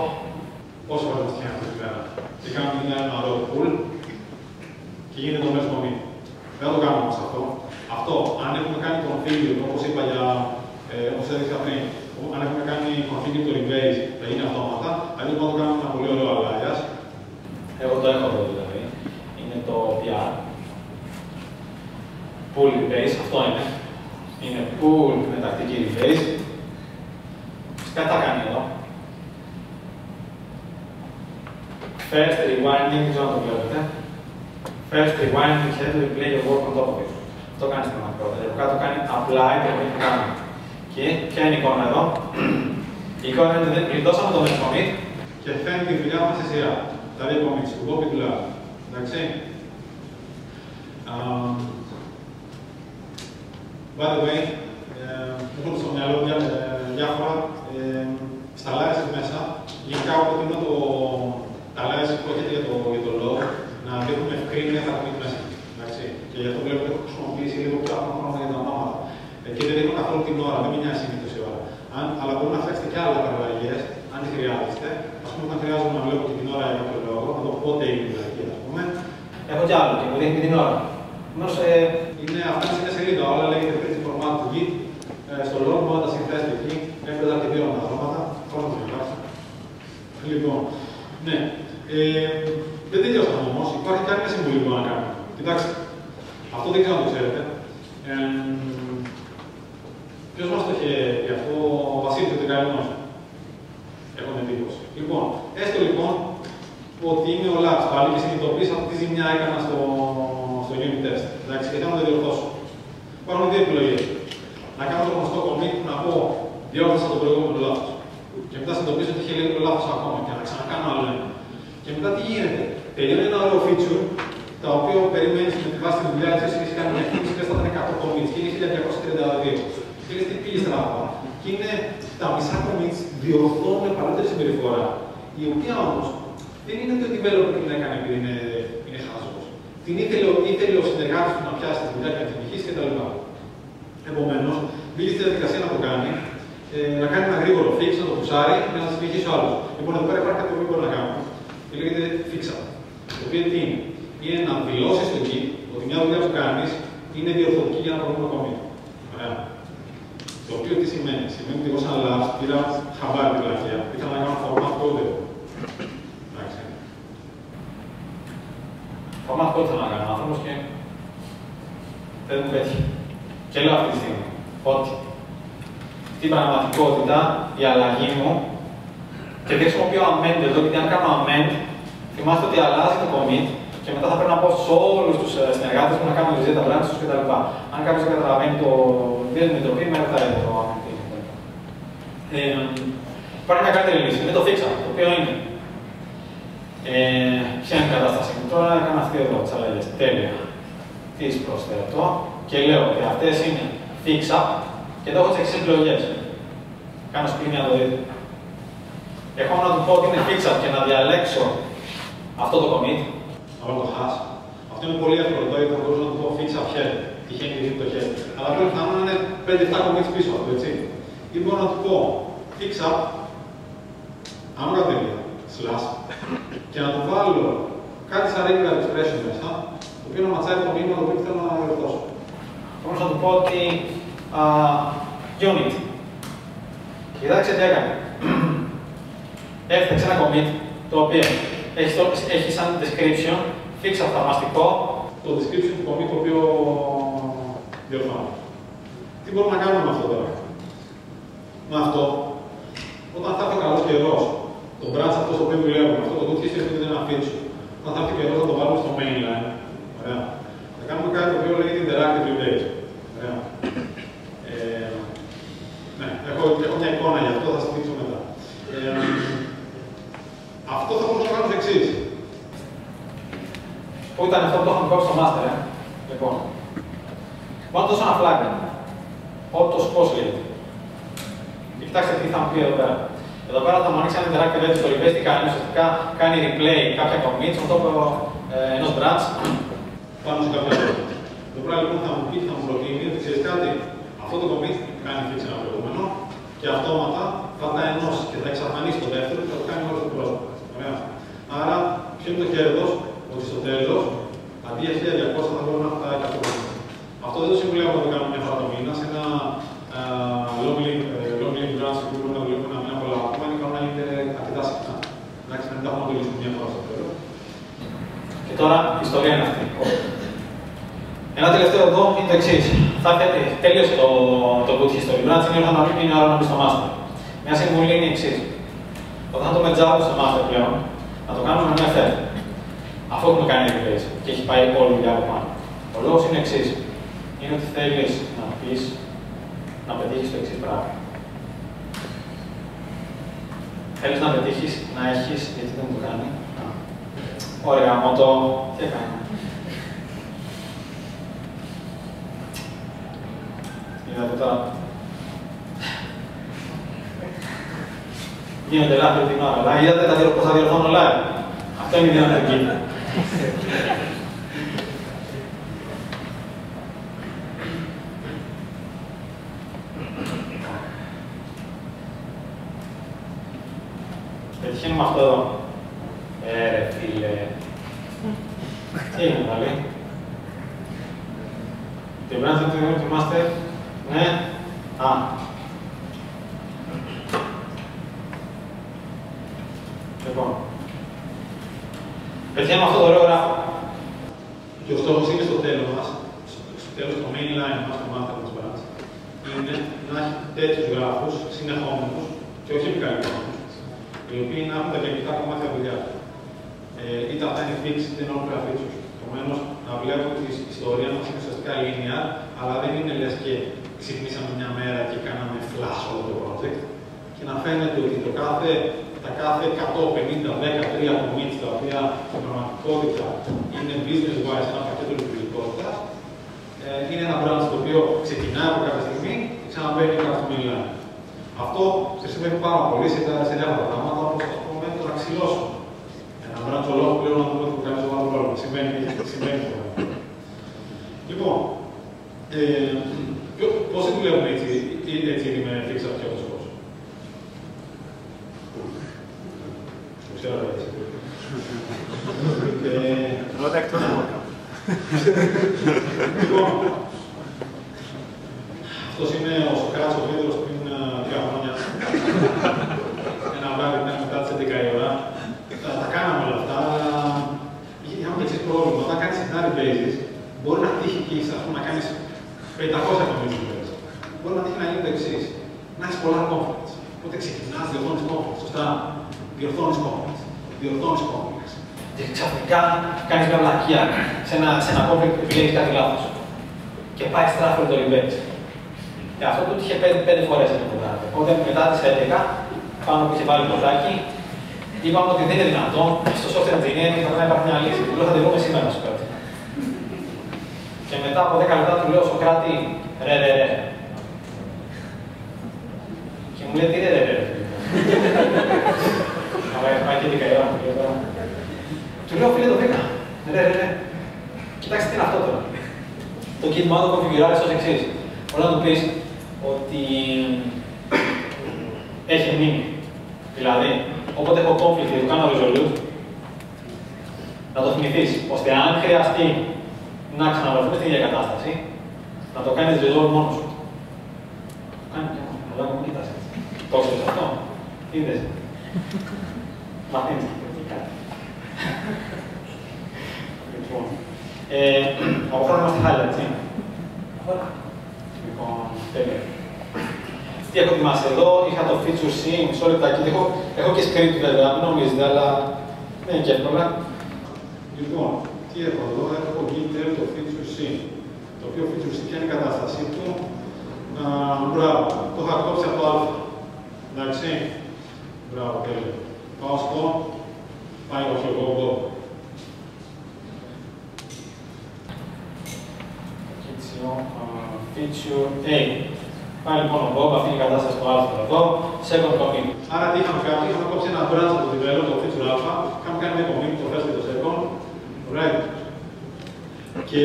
Πόσο βάζουμε στην αυτή τη μέρα. Και κάνουμε μια εδώ πουλ. Και γίνεται το μέσο νομί. Δεν το κάνουμε όμως αυτό. Αυτό, αν έχουμε κάνει configure, όπως είπα για όπως έδειξα πριν, αν έχουμε κάνει configure το rebase, θα γίνει αυτόματα, αλλιώς μπορούμε να το κάνουμε ένα πολύ ωραίο αλλαγιάς. Εγώ το έχω εδώ δηλαδή. Είναι το PR. Pull rebase, αυτό είναι. Είναι pull με τακτική rebase. Φυσικά τα κάνει εδώ. First rewinding, δεν ξέρω να το βλέπετε. First rewinding, head replay your work on top of it. Το κάνει στην πραγματικότητα. Από κάτω κάνει apply το οποίο κάνουμε. Και ποια είναι η εικόνα εδώ. Η εικόνα είναι ότι δεν πληρώσαμε το μέσο commit και φέρνει τη δουλειά μας σε σειρά. Τα δύο commits, του Google του Lars. Εντάξει. By the way, έχω στο μυαλό μου διάφορα στα live μέσα. Γενικά προτείνω τα live που έχετε για το log να δείχνουν ευκρίνεια τα commit μέσα. Και γι' αυτό βλέπω ότι έχω χρησιμοποιήσει λίγο πράγματα για τα ονόματα. Και δεν δείχνω καθόλου την ώρα, δεν με νοιάζει συνήθως η ώρα. Αλλά μπορεί να φτιάξετε και άλλα παραλλαγές, αν τις χρειάζεστε. Ας πούμε, όταν χρειάζομαι να βλέπω και την ώρα για κάποιο λόγο, να δω πότε είναι η αλλαγή, ας πούμε. Έχω κι άλλο και μου δείχνει την ώρα. Είναι αυτή η σελίδα, όλα λέγεται Print Format του Git. Στο λόγο μου, τα συνθέσετε εκεί, έφερε τα δύο ονόματα. Πώς να το κοιτάξω. Λοιπόν, ναι. Δεν τελειώσαμε όμως, υπάρχει κάποια συμβουλή που να κάνουμε. Κοιτάξτε. Αυτό δεν ξέρω αν το ξέρετε. Ποιος μας το είχε πει αυτό, ο Βασίλης ο Τεκαρινός. Έχω την εντύπωση. Λοιπόν, έστω λοιπόν ότι είμαι ο Lars πάλι και συνειδητοποίησα αυτή τη ζημιά έκανα στο στο unit test. Εντάξει, γιατί να το διορθώσω. Υπάρχουν δύο επιλογές. Να κάνω το γνωστό commit, να πω διόρθωσα το προηγούμενο λάθος. Και μετά συνειδητοποιήσω ότι είχε λίγο λάθος ακόμα και να ξανακάνω άλλο ένα. Και μετά τι γίνεται. Τελειώνει ένα ωραίο feature, το οποίο περιμένει με τη βάση τη δουλειά τη, εσύ έχει κάνει μια εκτίμηση και θα ήταν 100 commits και είναι 1232. Και λες τι πήγε στραβά. Και είναι τα μισά commits διορθώνουν παλαιότερη συμπεριφορά, η οποία όμως δεν είναι ότι ο developer την έκανε επειδή είναι χάζος. Την ήθελε ο συνεργάτης του να πιάσει τη δουλειά και να την πηχήσει κτλ. Επομένως, μπήκε στη διαδικασία να το κάνει, να κάνει ένα γρήγορο fix, να το πουσάρει και να σα πηχήσει ο άλλος. Λοιπόν, εδώ πέρα υπάρχει κάτι που μπορεί να κάνουμε. Και λέγεται fix-up. Το οποίο τι είναι, είναι να δηλώσει στο Git ότι μια δουλειά που κάνει είναι διορθωτική για να προηγούμενο commit. Το οποίο τι σημαίνει, σημαίνει ότι εγώ σαν Lars πήρα χαμπάρι την πλαγιά. Ήθελα να κάνω format code. Εντάξει. Format code ήθελα να κάνω άνθρωπος και δεν μου πέτυχε. Και λέω αυτή τη στιγμή ότι στην πραγματικότητα η αλλαγή μου, και δεν χρησιμοποιώ amend εδώ, γιατί αν κάνω amend, θυμάστε ότι αλλάζει το commit και μετά θα πρέπει να πω σε όλους τους συνεργάτες μου να κάνουν reset, branches τους κτλ. Αν κάποιος δεν καταλαβαίνει το δεν με το πει, μέχρι τα έλεγα το αμυντή. Υπάρχει μια καλύτερη λύση, δεν το θίξα, το οποίο είναι. Ποια είναι η κατάσταση μου τώρα, έκανα αυτή εδώ τις αλλαγές, τέλεια. Τις προσθέτω και λέω ότι αυτές είναι fix-up και εδώ έχω τις εξής επιλογές. Κάνω σπίνια το δίκτυο. Έχω να του πω ότι είναι fix-up και να διαλέξω αυτό το commit. Όλο το hash. Αυτό είναι πολύ εύκολο, γιατί θα μπορούσα να του πω fix-up χέρι. Τυχαίνει και δίπλα το χέρι. Αλλά πρέπει να είναι 5-7 κομμάτια πίσω από το, έτσι. Ή μπορώ να του πω fix up, άμορα τέλεια, slash, και να του βάλω κάτι σαν regular expression μέσα, το οποίο να ματσάει το μήνυμα το οποίο θέλω να διορθώσω. Όμως να του πω ότι unit. Κοιτάξτε τι έκανε. Έφτιαξε ένα commit το οποίο έχει σαν description, fix up θαυμαστικό, το description του commit το οποίο διορθώνω. Τι μπορούμε να κάνουμε με αυτό τώρα. Με αυτό, όταν θα έρθει ο καλός καιρός, το branch αυτό το οποίο δουλεύουμε, αυτό το κουτί στο οποίο δεν αφήνω, όταν θα έρθει ο καιρός θα το βάλουμε στο mainline. Ωραία. Θα κάνουμε κάτι το οποίο λέγεται interactive replays. Ωραία. Ναι, έχω μια εικόνα για αυτό, θα σας δείξω μετά. Αυτό θα μπορούσα να κάνω το εξής. Πού ήταν αυτό που το είχαμε κόψει στο master, λοιπόν. Πάω να δώσω ένα flag. Όπως πώς λέγεται. Και κοιτάξτε τι θα μου πει εδώ πέρα. Εδώ πέρα θα μου ανοίξει ένα τεράκι βέβαια στο replace. Τι κάνει, ουσιαστικά κάνει replay κάποια commits με το ενός branch. Πάνω σε κάποια commit. Εδώ πέρα λοιπόν θα μου πει, θα μου προτείνει ότι ξέρει κάτι. Αυτό το commit κάνει fix ένα προηγούμενο και αυτόματα θα τα ενώσει και θα εξαφανίσει το δεύτερο και θα το κάνει όλο το πρώτο. Ωραία. Άρα, ποιο είναι το κέρδος. Ότι στο τέλος, αντί για 1200 θα μπορούμε να έχουμε τα 100. Αυτό δεν το συμβουλεύω να το κάνουμε μια φορά το μήνα. Σε ένα long-lived branch που μπορούμε να δουλεύουμε ένα μήνα πολλά άτομα, είναι καλό να είναι αρκετά συχνά. Εντάξει, να μην τα έχουμε δουλεύσει μια φορά στο τέλος. Και τώρα η ιστορία είναι αυτή. Ένα τελευταίο εδώ είναι το εξής. Τέλειωσε το good history branch, είναι ώρα να μπει και είναι ώρα να μπει στο master. Μια συμβουλή είναι η εξής. Όταν το μετζάβω στο master πλέον, να το κάνουμε με μια θέση. Αυτό έχουμε κάνει replays και έχει πάει όλη η δουλειά από πάνω. Ο λόγος είναι εξής. Είναι ότι θέλεις να πεις, να πετύχεις το εξής πράγμα. Θέλεις να πετύχεις, να έχεις, γιατί δεν μου το κάνει. Ωραία, μότο, τι έκανε. Είδατε τώρα. Γίνονται λάθη την ώρα, αλλά είδατε πώς θα διορθώνω live. Αυτό είναι η δυνατική. Πετυχαίνουμε αυτό εδώ. Ρε φίλε. Τι είναι δηλαδή. Την branch του Unity Master. Ναι. Λοιπόν. Πετυχαίνουμε αυτό το ωραίο γράφο. Και ο στόχος είναι στο τέλος μας, στο mainline μας, στο master μας branch, είναι να έχει τέτοιους γράφους συνεχόμενους και όχι επικαλυπτόμενους, οι οποίοι να έχουν τα καινικά κομμάτια δουλειά. Είτε αυτά είναι fixed, είτε είναι όλα features. Επομένως, να βλέπω την ιστορία μας είναι ουσιαστικά linear, αλλά δεν είναι λες και ξυπνήσαμε μια μέρα και κάναμε flash όλο το project. Και να φαίνεται ότι τα κάθε 150, 10, 3 commits, τα οποία στην πραγματικότητα είναι business wise ένα πακέτο λειτουργικότητα, είναι ένα branch το οποίο ξεκινάει από κάποια στιγμή και ξαναμπαίνει κάποια στιγμή μιλάει. Αυτό χρησιμεύει πάρα πολύ σε διάφορα πράγματα, όπως το πούμε το να ξυλώσουμε. Ένα branch ολόκληρο να πούμε ότι κάνει το άλλο πρόβλημα. Συμβαίνει το πράγμα. Λοιπόν, πόσοι δουλεύουν έτσι με φίξα πιο τόσο. Ξέρω έτσι. Ρώτα εκτός από κάπου. Λοιπόν, αυτός είναι ο Σοκράτης ο Βίδρος πριν 3 χρόνια. Ένα βράδυ ήταν μετά τις 11 η ώρα. Τα κάναμε όλα αυτά. Είχαμε εξής πρόβλημα. Όταν κάνεις συχνάρι basis, μπορεί να τύχει και ας πούμε να κάνεις 500 εκατομμύρια. Μπορεί να τύχει να γίνει το εξής. Να έχεις πολλά conference. Οπότε ξεκινάς, διορθώνεις conference. Σωστά. Διορθώνεις κόμπλεξ. Και ξαφνικά κάνεις μια βλακεία σε ένα κόμπλεξ που πηγαίνεις κάτι λάθος. Και πάει στράφει το revenge. Και αυτό το είχε 5 φορές να το κάνει. Οπότε μετά τις 11, πάνω που είχε βάλει το κοντάκι, είπαμε ότι δεν είναι δυνατόν στο software engineering θα πρέπει να υπάρχει μια λύση. Του λέω θα τη βρούμε σήμερα, Σοκράτη. Και μετά από 10 λεπτά του λέω Σοκράτη, ρε. Και μου λέει τι ρε. Αλλά πάει και 11 η ώρα μου και τώρα. Του λέω φίλε το βρήκα. Ρε. Κοιτάξτε τι είναι αυτό τώρα. Το κίνημα του κονφιγκουράρεις ως εξής. Μπορεί να του πεις ότι έχει μνήμη. Δηλαδή, όποτε έχω conflict και το κάνω resolute, να το θυμηθείς, ώστε αν χρειαστεί να ξαναβρεθούμε στην ίδια κατάσταση, να το κάνεις resolve μόνος σου. Το κάνει και μόνος, αλλά μου κοιτάς έτσι. Το ξέρεις αυτό. Είδες. Μαθαίνεις και πρακτικά. Λοιπόν, από χρόνο είμαστε χάλια, έτσι. Λοιπόν, τέλεια. Τι έχω ετοιμάσει εδώ, είχα το feature C, μισό λεπτάκι. Έχω και script βέβαια, μην νομίζετε, αλλά δεν είναι και εύκολα. Λοιπόν, τι έχω εδώ, έχω Git το feature C. Το οποίο feature C είναι η κατάστασή του. Μπράβο, το είχα κόψει από α. Εντάξει. Μπράβο, τέλειο. Πάω στο, πάει όχι εγώ. Feature A. Πάει λοιπόν ο Bob, αυτή είναι η κατάσταση στο άρθρο εδώ. Second commit. Άρα τι είχαμε κάνει, είχαμε κόψει ένα branch από το developer, το feature α. Είχαμε κάνει ένα commit, το first και το second. Right. Και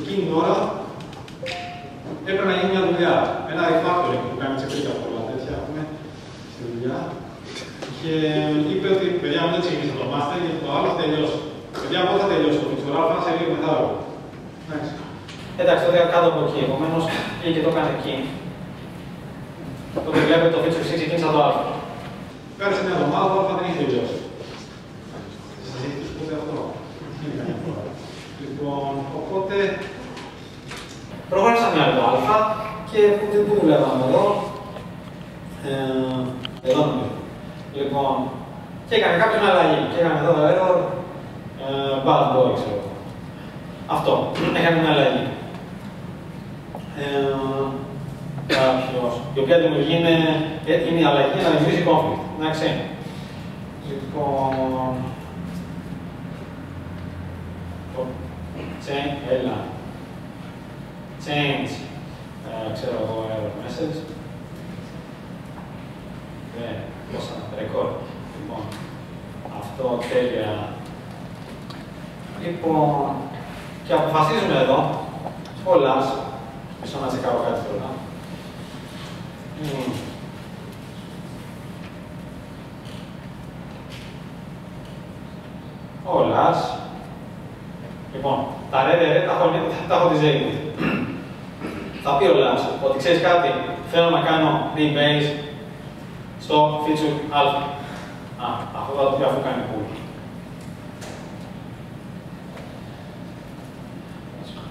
εκείνη την ώρα έπρεπε να γίνει μια δουλειά. Ένα refactoring που κάνει τσεκρίκα πολλά τέτοια. Και είπε ότι παιδιά μου δεν ξεκίνησε το master γιατί το άλλο θα τελειώσει. Παιδιά μου θα τελειώσει το μητσουρά, θα σε λίγο μετά. Εντάξει, τότε κάτω από εκεί. Επομένως, πήγε και το έκανε εκεί. Τότε βλέπετε το feature 6 ξεκίνησα το άλλο. Πέρασε μια εβδομάδα, αλλά δεν είχε τελειώσει. Σας είχε τους πούτε αυτό. Δεν είχε κανένα φορά. Λοιπόν, οπότε. Προχώρησα μια άλλη το α και που βλέπαμε εδώ. Εδώ νομίζω. Λοιπόν, και έκανε κάποιον αλλαγή. Και έκανε εδώ error, bad boy, ξέρω εγώ. Αυτό, έκανε μια αλλαγή. Κάποιος, η οποία δημιουργεί είναι η αλλαγή να δημιουργήσει conflict. Εντάξει. Λοιπόν. Change, έλα. Change, ξέρω εγώ, error message. Πόσα, ρεκόρ. Λοιπόν, αυτό τέλεια. Λοιπόν, και αποφασίζουμε εδώ, ο Lars, πίσω να τσεκάρω κάτι τώρα. Ο Lars. Λοιπόν, τα ρε τα έχω τη ζέγη. Θα πει ο Lars ότι ξέρεις κάτι, θέλω να κάνω rebase στο feature α. Αυτό θα το πει αφού κάνει pull.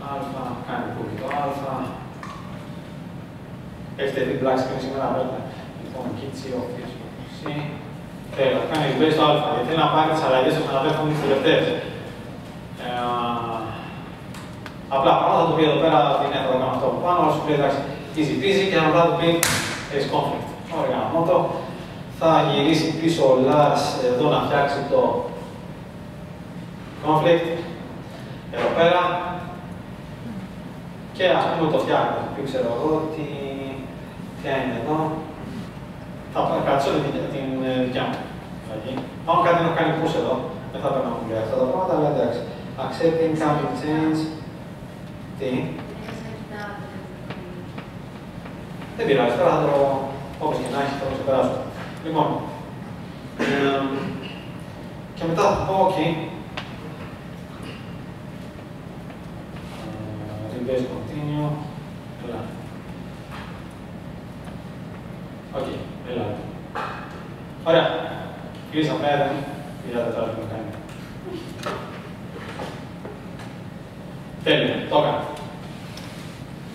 Α, κάνει pull το α. Έχετε δει black screen σήμερα, βέβαια. Λοιπόν, κίτσι, ο feature C. Τέλος, κάνει rebase στο α, γιατί θέλει να πάρει τις αλλαγές που αναδέχονται τις τελευταίες. απλά πράγματα, το οποίο εδώ πέρα είναι το κάνω αυτό από πάνω, σου πει εντάξει, easy peasy, και αν βράδυ πει έχει conflict. Ωραία, μότο. Θα γυρίσει πίσω ο Lars εδώ να φτιάξει το conflict. Εδώ πέρα. Και ας πούμε το φτιάχνω, ξέρω εγώ τι είναι εδώ. Θα κρατήσω την δικιά μου. Αν κάτι να κάνει push εδώ, δεν θα πρέπει να μου πει αυτά τα πράγματα, αλλά εντάξει. Accepting, coming, change. Τι. Δεν πειράζει, τώρα θα το όπως και να έχει, θα το ξεπεράσω. Λοιπόν. Και μετά θα πω, ok. Base continue. Έλα. Οκ, έλα. Ωραία. Κλείσαμε, είδατε τώρα τι να κάνει. Τέλεια, το έκανα.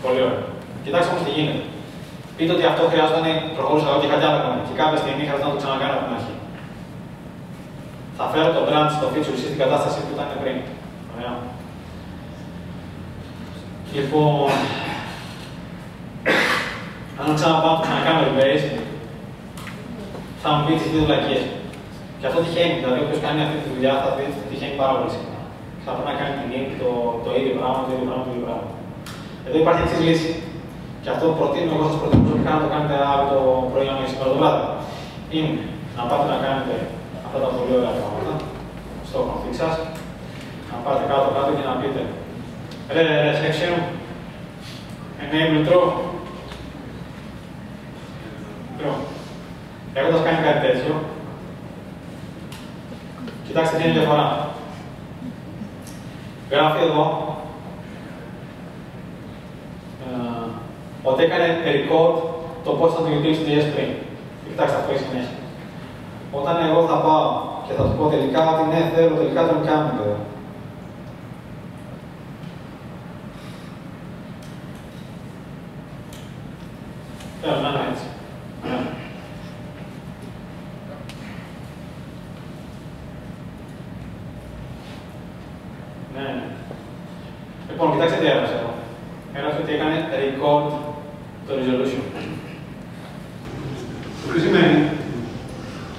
Πολύ ωραία. Κοιτάξτε όμως τι γίνεται. Πείτε ότι αυτό χρειάζονταν, προχωρούσα εγώ και κάτι άλλο ακόμα. Και κάποια στιγμή χρειάζεται να το ξανακάνω από την αρχή. Θα φέρω το branch στο feature στην κατάσταση που ήταν πριν. Ωραία. Λοιπόν, αν ξαναπάω το ξανακάνω rebase, θα μου πει τις δύο βλακίες. Και αυτό τυχαίνει, δηλαδή όποιος κάνει αυτή τη δουλειά θα δει ότι τυχαίνει πάρα πολύ συχνά. Θα πρέπει να κάνει την ίδια το ίδιο πράγμα, το ίδιο πράγμα. Εδώ υπάρχει εξής λύση. Και αυτό προτείνω, εγώ σας προτείνω προσωπικά να το κάνετε από το πρωί να μιλήσει το βράδυ. Είναι να πάτε να κάνετε αυτά τα πολύ ωραία πράγματα στο config σας, να πάτε κάτω-κάτω και να πείτε. Ρε, section, enable true. Έχοντας κάνει κάτι τέτοιο, κοιτάξτε τι είναι η διαφορά. Γράφει εδώ ότι έκανε record το πώς θα το utility.js πριν. Κοιτάξτε αυτό η συνέχεια. Όταν εγώ θα πάω και θα του πω τελικά ότι ναι, θέλω τελικά τον κάνουμε εδώ. Θέλω να είναι έτσι. Ναι. Λοιπόν, κοιτάξτε τι έγραψε εδώ. Έγραψε ότι έκανε record το resolution. Το τι σημαίνει.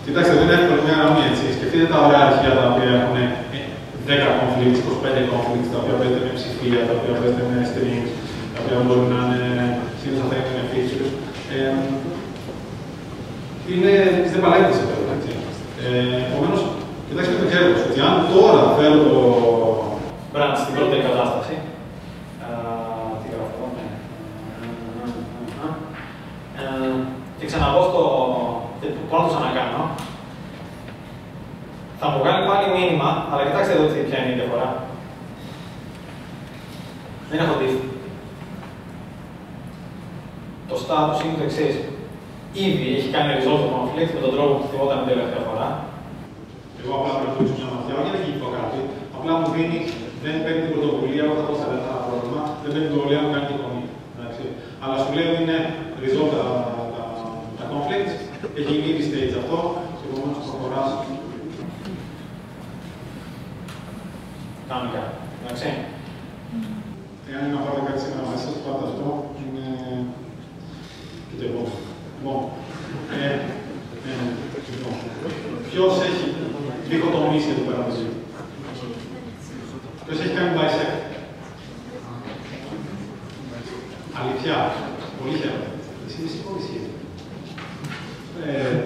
Κοιτάξτε, δεν είναι εύκολο μια γραμμή έτσι. Σκεφτείτε τα ωραία αρχεία τα οποία έχουν 10 conflicts, 25 conflicts, τα οποία παίζεται με ψηφία, τα οποία παίζεται με strings, τα οποία μπορούν να είναι συνήθως αυτά είναι features. Δεν παράγεται σε πέρα, έτσι. Επομένως, κοιτάξτε το κέρδος, ότι αν τώρα θέλω το branch στην πρώτη κατάσταση, τι γράφω, και ξαναβώ στο πάνω το ξανακάνω, θα μου κάνει πάλι μήνυμα, αλλά κοιτάξτε εδώ ποια είναι η διαφορά. Δεν έχω δει. Το status είναι το εξής. Ήδη έχει κάνει resolve το conflict με τον τρόπο που θυμόταν την τελευταία φορά. Εγώ απλά πρέπει να κλείσω μια ματιά, όχι να έχει το κάτι. Απλά μου δίνει, δεν παίρνει την πρωτοβουλία όταν θα σε ένα πρόβλημα, δεν παίρνει την πρωτοβουλία να κάνει την κομή. Αλλά σου λέει ότι είναι resolve τα conflicts, έχει γίνει stage αυτό, και επομένως προχωράς. Κανονικά, εντάξει. Εάν είναι να πάρω κάτι σήμερα μέσα, πάντα αυτό είναι. Λοιπόν, ποιος έχει διχοτομήσει εδώ πέρα μαζί, ποιος έχει κάνει bisect. Αλήθεια, πολύ χαίρομαι. Εσύ είσαι πολύ σχέδιο.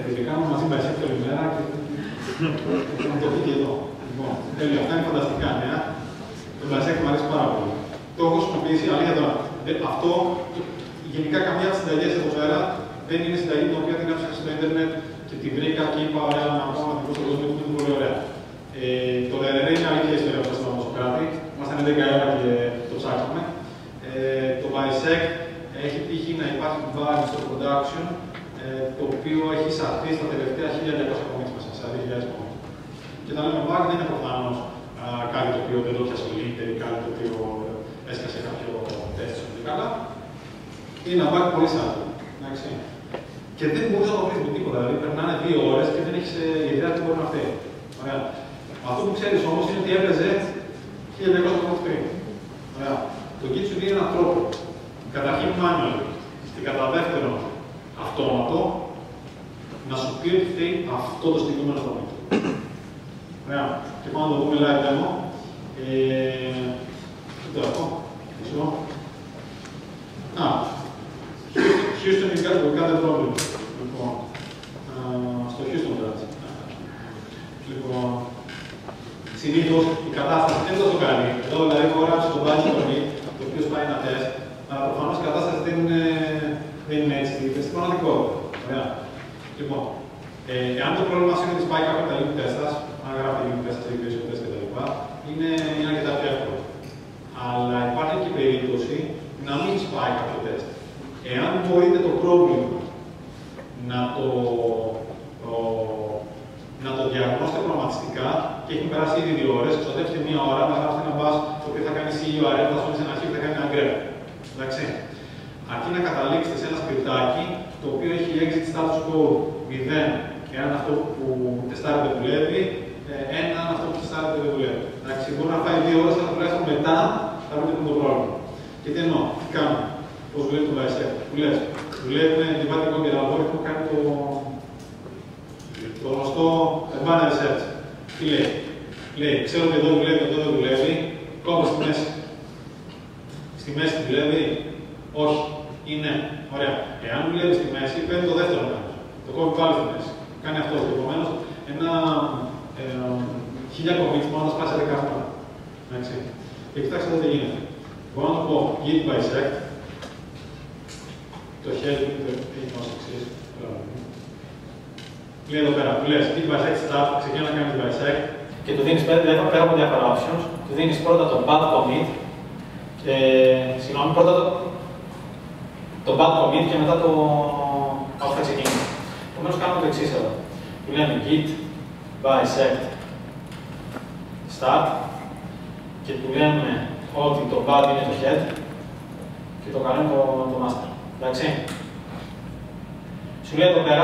Τελικά μου μαζί bisect όλη μέρα και να το δει και εδώ. Λοιπόν, τέλειο, αυτά είναι φανταστικά νέα. Το bisect μου αρέσει πάρα πολύ. Το έχω χρησιμοποιήσει, αλήθεια τώρα, αυτό. Γενικά, καμιά από τις συνταγές εδώ πέρα δεν είναι συνταγή την οποία την έψαξα στο Ιντερνετ και την βρήκα και είπα: Ωραία, να πάω να την πω στον κόσμο που είναι πολύ ωραία. Το Λερενέ είναι αλήθεια ιστορία που ήμασταν στο κράτη. Ήμασταν 11 ώρα και το ψάξαμε. Το Bisect έχει τύχει να υπάρχει βάρη στο production, το οποίο έχει εισαχθεί στα τελευταία 1200 κομμάτια μέσα, 40.000 κομμάτια. Και όταν λέμε βάρη, δεν είναι προφανώς κάτι το οποίο δεν το πιάσε ή κάτι το οποίο έσκασε κάποιο τεστ καλά. Είναι ένα bug πολύ σαν. Και δεν μπορεί να το βρει με τίποτα. Δηλαδή, περνάνε 2 ώρες και δεν έχει ιδέα τι μπορεί να φταίει. Αυτό που ξέρει όμω είναι ότι έπαιζε 1200 χρόνια πριν. manual και κατά δεύτερον αυτόματο, να σου πει ότι θέλει αυτό το συγκεκριμένο πραγματικό. Ωραία. Και πάμε να το δούμε live demo. Τι το έχω. Α, Houston is got a problem. Λοιπόν, στο Houston κράτη. Λοιπόν, συνήθως η κατάσταση δεν θα το κάνει. Εδώ δηλαδή έχω γράψει τον πάλι χρονή, το οποίο πάει ένα τεστ. Αλλά προφανώς η κατάσταση δεν είναι έτσι, είναι στην πραγματικότητα. Ωραία. Λοιπόν, εάν το πρόβλημα είναι ότι σπάει κάποιο από τα λίπη τεστ, αν γράφει λίπη τεστ, λίπη τεστ κτλ., είναι αρκετά πιο εύκολο. Αλλά υπάρχει και η περίπτωση να μην σπάει κάποιο τεστ. Εάν μπορείτε το πρόβλημα να το διαγνώσετε πραγματιστικά και έχουν περάσει ήδη 2 ώρες, ξοδέψτε 1 ώρα να γράψετε ένα μπας το οποίο θα κάνει CURL, θα σώνει σε ένα αρχή και θα κάνει ένα grep. Εντάξει. Αρκεί να καταλήξετε σε ένα σκριπτάκι το οποίο έχει exit status code 0, εάν αυτό που τεστάρετε δουλεύει, 1 αν αυτό που τεστάρετε δεν δουλεύει. Εντάξει, μπορεί να φάει 2 ώρες, αλλά τουλάχιστον μετά θα βρείτε το πρόβλημα. Και τι εννοώ, τι κάνουμε. Πώ δουλεύει το ZSH, δουλεύουμε την πάτη κόμπια που κάνει το γνωστό banner search. Τι λέει, ξέρω ότι εδώ δουλεύει, εδώ δεν δουλεύει, κόμπα στη μέση. Στη μέση δουλεύει, όχι, είναι, ωραία. Εάν δουλεύει στη μέση, παίρνει το δεύτερο μέρο. Το κόβει πάλι στη μέση. Κάνει αυτό. Επομένως, ένα 1000 κομίτσμα να σπάσει 10 φορές. Εντάξει. Και κοιτάξτε εδώ τι γίνεται. Μπορώ να το πω Git bisect. Το χέρι μου έχει ως εξής. Λέει εδώ πέρα, του λες Git bisect staff, ξεκινά να κάνεις bisect και του δίνεις πέρα από διάφορα options, του δίνεις πρώτα το bad commit, συγγνώμη, πρώτα το bad commit και μετά το όφτα ξεκίνημα. Επομένως κάνουμε το εξής εδώ. Του λέμε Git bisect start και του λέμε ότι το bad είναι το head και το καλό είναι το master. Εντάξει. Σου λέει εδώ πέρα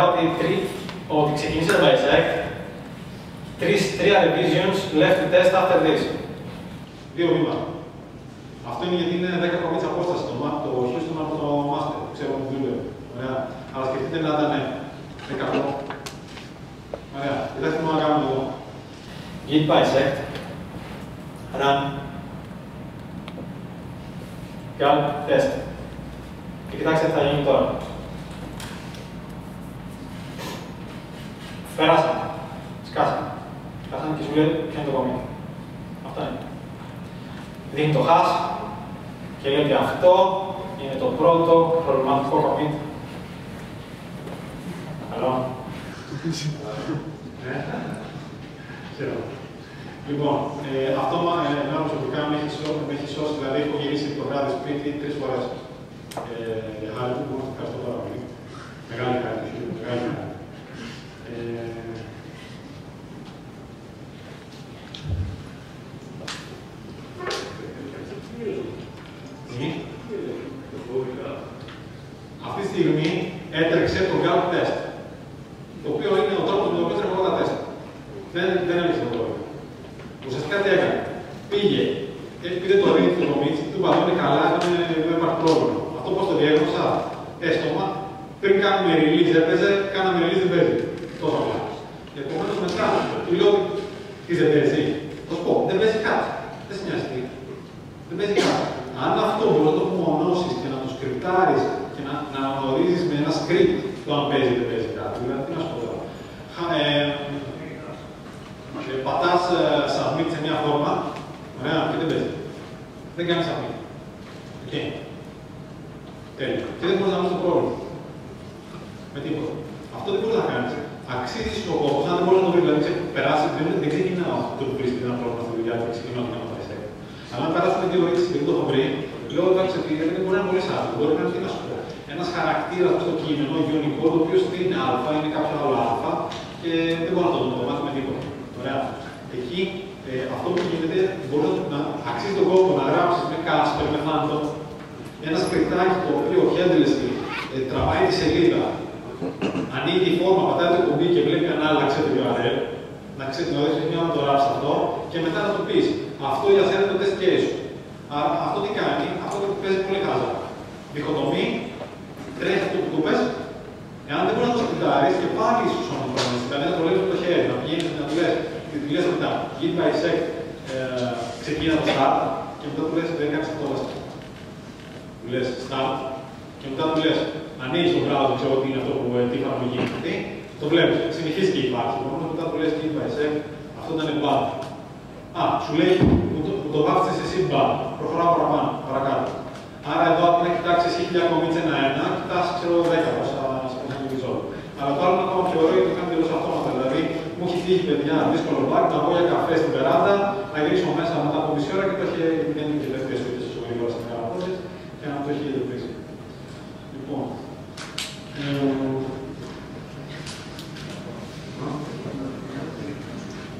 ότι ξεκινήσε το bisect, 3 revisions left to test after this. 2 βήματα. Αυτό είναι γιατί είναι 10 κομμάτια απόσταση το Houston από το master, ξέρω που δουλεύει. Ωραία. Αλλά σκεφτείτε να ήταν 10. Ωραία. Κοιτάξτε τι να κάνουμε εδώ. Git bisect, run, cal test. Και κοιτάξτε τι θα γίνει τώρα. Περάσαμε. Σκάσαμε. Κάσαμε και σου λέει ποιο είναι το κομμάτι. Αυτό είναι. Δίνει το hash και λέει ότι αυτό είναι το πρώτο προβληματικό κομμάτι. Καλό. Λοιπόν, αυτό εμένα προσωπικά με έχει σώσει. Δηλαδή, έχω γυρίσει το βράδυ σπίτι 3 φορές. Για χάρη του, μπορώ να ευχαριστώ πάρα πολύ. Μεγάλη χάρη του Χίλου, μεγάλη χάρη. Αυτή τη στιγμή έτρεξε το gap test, το οποίο είναι ο τρόπος με τον οποίο τρέχω όλα τα τεστ. Δεν έλειξε το πρόβλημα. Ουσιαστικά τι έκανε. Πήγε, πήρε το ρίδι του νομίτσι, του παντού είναι καλά, δεν υπάρχει πρόβλημα. Αυτό πώς το διέγνωσα, έστωμα, πριν κάνουμε release έπαιζε, κάναμε release δεν παίζει. Τόσο απλά. Επομένως μετά, του λέω τι δεν παίζει. Θα σου πω, δεν παίζει κάτι. Δεν σε νοιάζει. Δεν παίζει κάτι. Αν αυτό μπορεί να το απομονώσεις και να το σκριπτάρεις και να αναγνωρίζεις με ένα script το αν παίζει δεν παίζει κάτι. Δηλαδή, τι να σου πω τώρα. Πατάς submit σε μια φόρμα, ωραία, και δεν παίζει. Δεν κάνεις submit. Okay. Και δεν μπορείς να λύσεις το πρόβλημα. Με τίποτα. Αυτό δεν μπορείς να κάνεις. Αξίζει ο κόπος, αν δεν μπορείς να το βρεις, δηλαδή περάσει, δεν ξεκινά αυτό που βρίσκεται ένα πρόβλημα στη δουλειά, δεν ξεκινά να το βρίσκεται. Αλλά αν περάσουμε 2 ώρες επειδή το έχω βρει, λέω εντάξει, δεν μπορεί να είναι πολύ σάρτο. Μπορεί να είναι ένας χαρακτήρας στο κείμενο, Unicode, ο οποίος δεν είναι α, είναι κάποιο άλλο α, και δεν μπορώ να το μάθω με τίποτα. Ωραία. Εκεί αυτό που γίνεται μπορεί να αξίζει τον κόπο να γράψει με Casper, με Phantom. Ένα σκριπτάκι το οποίο χέντρεσαι, τραβάει τη σελίδα, ανοίγει τη φόρμα, πατάει το κουμπί και βλέπει αν άλλαξε το URL, να ξεχνιωδήσεις μια να το γράψει αυτό και μετά να του πεις αυτό για σένα το test case σου. Άρα αυτό τι κάνει, αυτό παίζει πολύ χαζά. διχοτομή, τρέχει αυτό που του πες. Εάν δεν μπορεί να το σπιτάρεις και πάλι ίσως να το κάνεις, δηλαδή να το λέει το χέρι, να πηγαίνεις να του λες και τη λες μετά, git by sect, ξεκίνα το start και μετά του λες δεν κάνεις αυτό το βασικό. Του λες start και μετά του λες ανοίγεις το browser, ξέρω τι είναι αυτό που είχαμε να γίνει αυτή, το βλέπεις, συνεχίζει και υπάρχει, μόνο μετά του λες git by sect, αυτό ήταν bad. Α, σου λέει που το γράφτησες εσύ bad, προχωράω παρακάτω. Άρα εδώ αν κοιτάξει εσύ 1000 κομίτς ένα-ένα, κοιτάς ξέρω 10 πόσα σπονδυλιζό. Αλλά το άλλο είναι ακόμα πιο ωραίο και κάνει τελείως αυτόματα. Δηλαδή, μου έχει τύχει παιδιά ένα δύσκολο μπάρι να βγω για καφέ στην περάντα, να γυρίσω μέσα μετά από μισή ώρα και το είχε γίνει και δεύτερη σπίτια στο σχολείο στα καραπόζες και να το έχει εντοπίσει. Λοιπόν.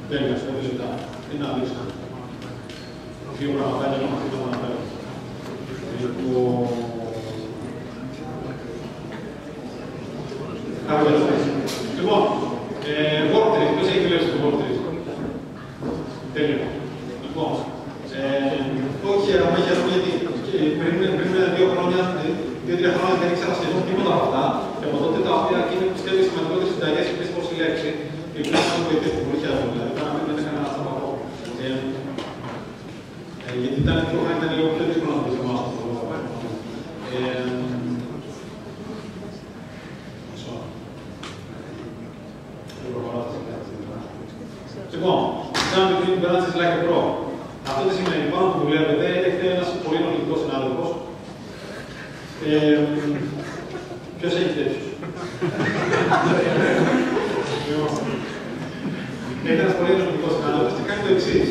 Τέλεια, στο δυστά. Τι να δείξω. Δύο πραγματάκια να μας δείξω να αναφέρω. Λοιπόν... Λοιπόν, Workable, ποιος έχει δουλέψει το Workable? Τέλειο. Λοιπόν, όχι, με χαίρομαι γιατί πριν 2-3 χρόνια δεν ήξερα σχεδόν τίποτα από αυτά και από τότε τα οποία είναι πιστεύω οι σημαντικότερες συνταγές και πες πώς η λέξη και πλέον θα βοηθεί που πολύ χαίρομαι, δηλαδή να μην είναι κανένα σταυρό. Γιατί ήταν λίγο πιο δύσκολο να το θυμάσω αυτό. Λοιπόν, σαν between branches like a pro. Αυτό τι σημαίνει, πάνω που δουλεύετε, έχετε ένας πολύ νολικός συνάδελφος. Ποιος έχει τέτοιος? Έχετε ένας πολύ νολικός συνάδελφος και κάνει το εξής.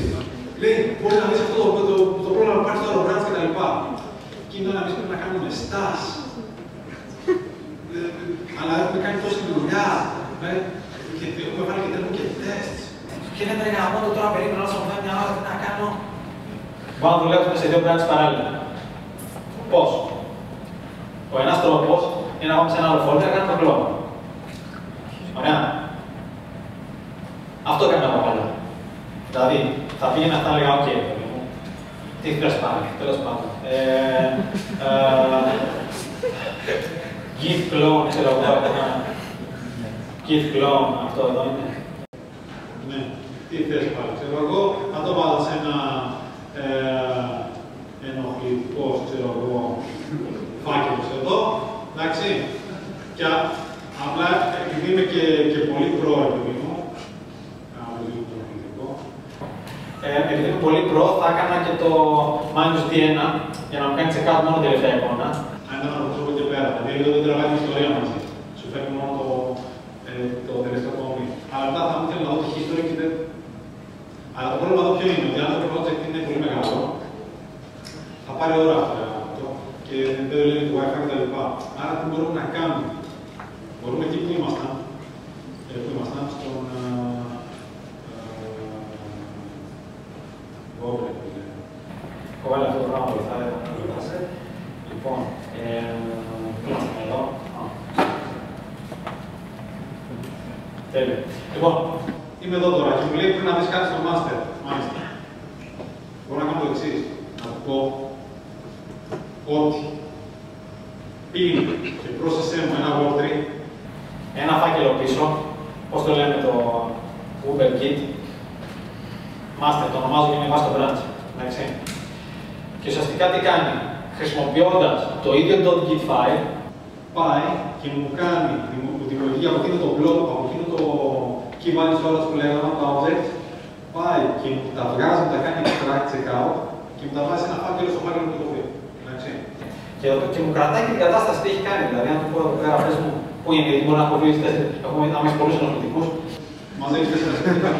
Λέει, μπορεί να δεις αυτό το πρόβλημα που υπάρχει στο άλλο branch κτλ. Και είναι να μην πρέπει να κάνουμε στάς. Αλλά έχουμε κάνει τόση δουλειά. Και έχουμε βάλει και τελούν και τεστ. Και είναι τρένα μόνο τώρα περίμενα όσο βγάλει μια ώρα τι να κάνω. Πάμε να δουλέψουμε σε δύο branches παράλληλα. Πώς? Ο ένας τρόπος είναι να πάμε σε ένα άλλο folder να κάνουμε κλόνο. Ωραία. Αυτό έκανε από παλιά. Δηλαδή, θα πήγαινε αυτά λέγα, ok. Τι θέλεις πάλι, τέλος πάντων. Git clone, ξέρω εγώ. Git clone, αυτό εδώ είναι. Ναι. Τι θες πάλι, ξέρω εγώ, να το βάλω σε ένα ενοχλητικό, ξέρω εγώ, φάκελος εδώ, εντάξει. Και απλά, επειδή είμαι και πολύ προ, επειδή μου, επειδή είμαι πολύ προ, θα έκανα και το minus D1, για να μου κάνει τσεκάτ μόνο τελευταία εικόνα. Αν ήταν να προσωπώ και πέρα, δηλαδή εδώ δεν τραβάει την ιστορία μαζί. Σου φέρνει μόνο το τελευταίο κομμάτι. Αλλά μετά θα μου θέλει να δω τη history και δεν... Αλλά το πρόβλημα εδώ ποιο είναι, ότι αν το project είναι πολύ μεγάλο, θα πάρει ώρα αυτό και δεν λέει το WiFi κτλ. Άρα τι μπορούμε να κάνουμε. Μπορούμε εκεί που ήμασταν, στον... Google. Κοβάλλει αυτό το πράγμα που θα έλεγα να κοιτάσαι. Λοιπόν, πλάσαμε εδώ. Τέλεια. Λοιπόν, είμαι εδώ τώρα και μου λέει πρέπει να δεις κάτι στο master. Μάλιστα. Μπορώ να κάνω το εξής. Να του πω ότι πιν και πρόσεσέ μου ένα Word3, ένα φάκελο πίσω, πώς το λέμε το Google Git, master, το ονομάζω και είναι master branch. Εντάξει. Και ουσιαστικά τι κάνει, χρησιμοποιώντας το ίδιο .git file, πάει και μου κάνει δημιουργεί από εκείνο το blog, από εκείνο το key values όλα που λέγαμε, τα object, πάει και μου τα βγάζει, μου τα κάνει extract, checkout και μου τα βάζει ένα φάκελο στο φάκελο του κοπεί. Εντάξει. Και μου κρατάει και την κατάσταση τι έχει κάνει. Δηλαδή, αν του πω εδώ πέρα, πες μου, πού είναι, γιατί μπορεί να έχω δύο ή τέσσερι, έχουμε αμέσως πολλούς ενοχλητικούς. Μαζεύει τέσσερα σπίτια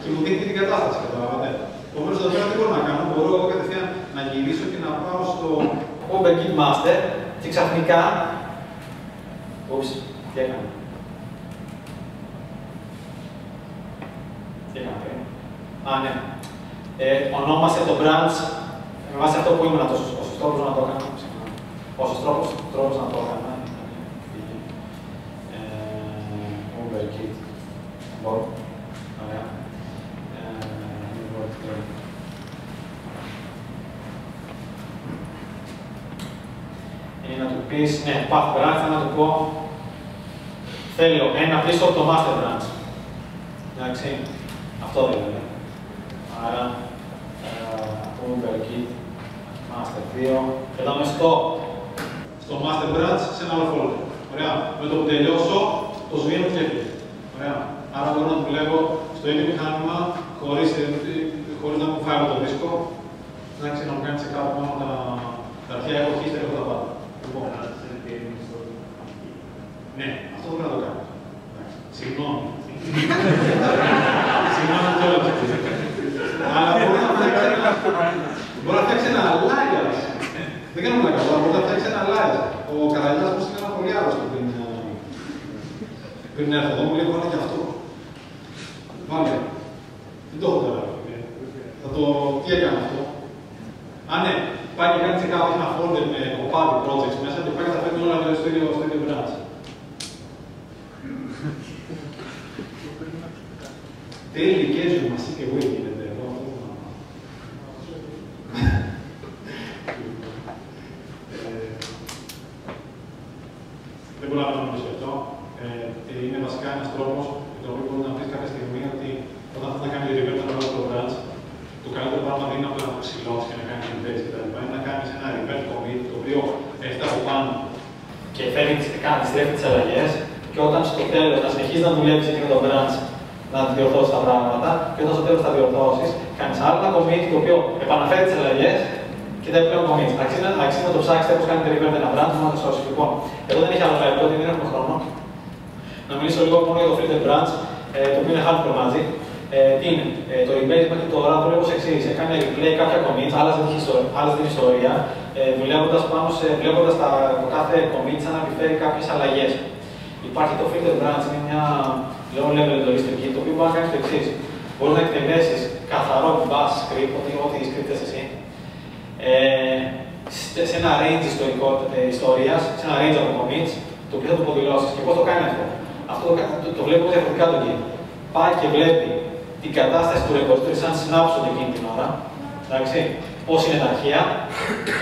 και μου δείχνει την κατάσταση, καταλαβαίνετε. Επομένως, εδώ πέρα τι μπορώ να κάνω, μπορώ εγώ κατευθείαν να γυρίσω και να πάω στο Open Git Master. Και ξαφνικά, oops, τι έκανα, α, ναι, ονόμασε το branch, με βάση αυτό που ήμουν, ο σωστός τρόπος να το έκανα, Overkill, μπορώ, ωραία, πεις, ναι, path branch, θα να του πω, θέλω ένα πίσω από το master branch. Εντάξει, αυτό δηλαδή. Άρα, πούμε εκεί, master 2, πετάμε στο master branch σε ένα άλλο folder. Ωραία, με το που τελειώσω, το σβήνω και έφυγε. Ωραία, άρα μπορώ να δουλεύω στο ίδιο μηχάνημα, χωρίς να μου φάει το δίσκο, να μου κάνει σε κάπου μόνο τα αρχαία έχω χείστερα και έχω τα πάντα. Λοιπόν, ναι, αυτό πρέπει να το κάνω. Συγγνώμη. Συγγνώμη κιόλας. Αλλά μπορεί να φτιάξει ένα alias. Δεν κάνουμε να κάνω, αλλά μπορεί να φτιάξει ένα alias. Ο Καραλιάς μου είναι ένα πολύ άρρωστο πριν έρθω εδώ, μου λέει πάνω και αυτό. Βάλε. Δεν το έχω καταλάβει. Θα το... τι έκανε αυτό. Α, ναι. Πάει και κάνει κάπου ένα folder με compatible projects μέσα και πάει καταφέρνει όλα τα στο ίδιο branch. Daily casual μας είπε εγώ γίνεται εδώ. Δεν μπορώ να κάνω πίσω αυτό. Είναι βασικά ένας τρόπος με τον οποίο μπορεί να πεις κάποια στιγμή ότι όταν θα κάνει revert το branch, το καλύτερο πράγμα δεν είναι απλά να ξυλώσει και να κάνει revert κτλ. Είναι να κάνει ένα revert commit το οποίο έρχεται από πάνω και φέρνει τις αλλαγές και όταν στο τέλος να συνεχίσει να δουλεύει εκείνο το branch να διορθώσει τα πράγματα και όταν στο τέλος θα διορθώσει, κάνει άλλο ένα commit το οποίο επαναφέρει τις αλλαγές και τα επιπλέον commits. Αξίζει να το ψάξετε όπως κάνετε revert ένα branch, να το σώσει. Λοιπόν, εδώ δεν έχει άλλο λεπτό, δεν έχουμε χρόνο. Να μιλήσω λίγο μόνο για το filter branch, το οποίο είναι hardcore μαζί. Είναι το rebase μέχρι τώρα, το λέω ως εξής. Έκανε replay κάποια commits, άλλαζε την ιστορία, βλέποντας από κάθε commit σαν να επιφέρει κάποιες αλλαγές. Υπάρχει το filter branch, είναι μια low level εντολιστική, το οποίο μπορεί να κάνει το εξής. Μπορεί να εκτελέσεις καθαρό bash script, ό,τι scriptες εσύ, σε ένα range ιστορίας, σε ένα range από commits, το οποίο θα το αποδηλώσεις. Και πώς το κάνει αυτό. Αυτό το βλέπω διαφορετικά το Git. Πάει και βλέπει την κατάσταση του repository σαν συνάψον εκείνη την ώρα. Εντάξει, πώς είναι τα αρχεία,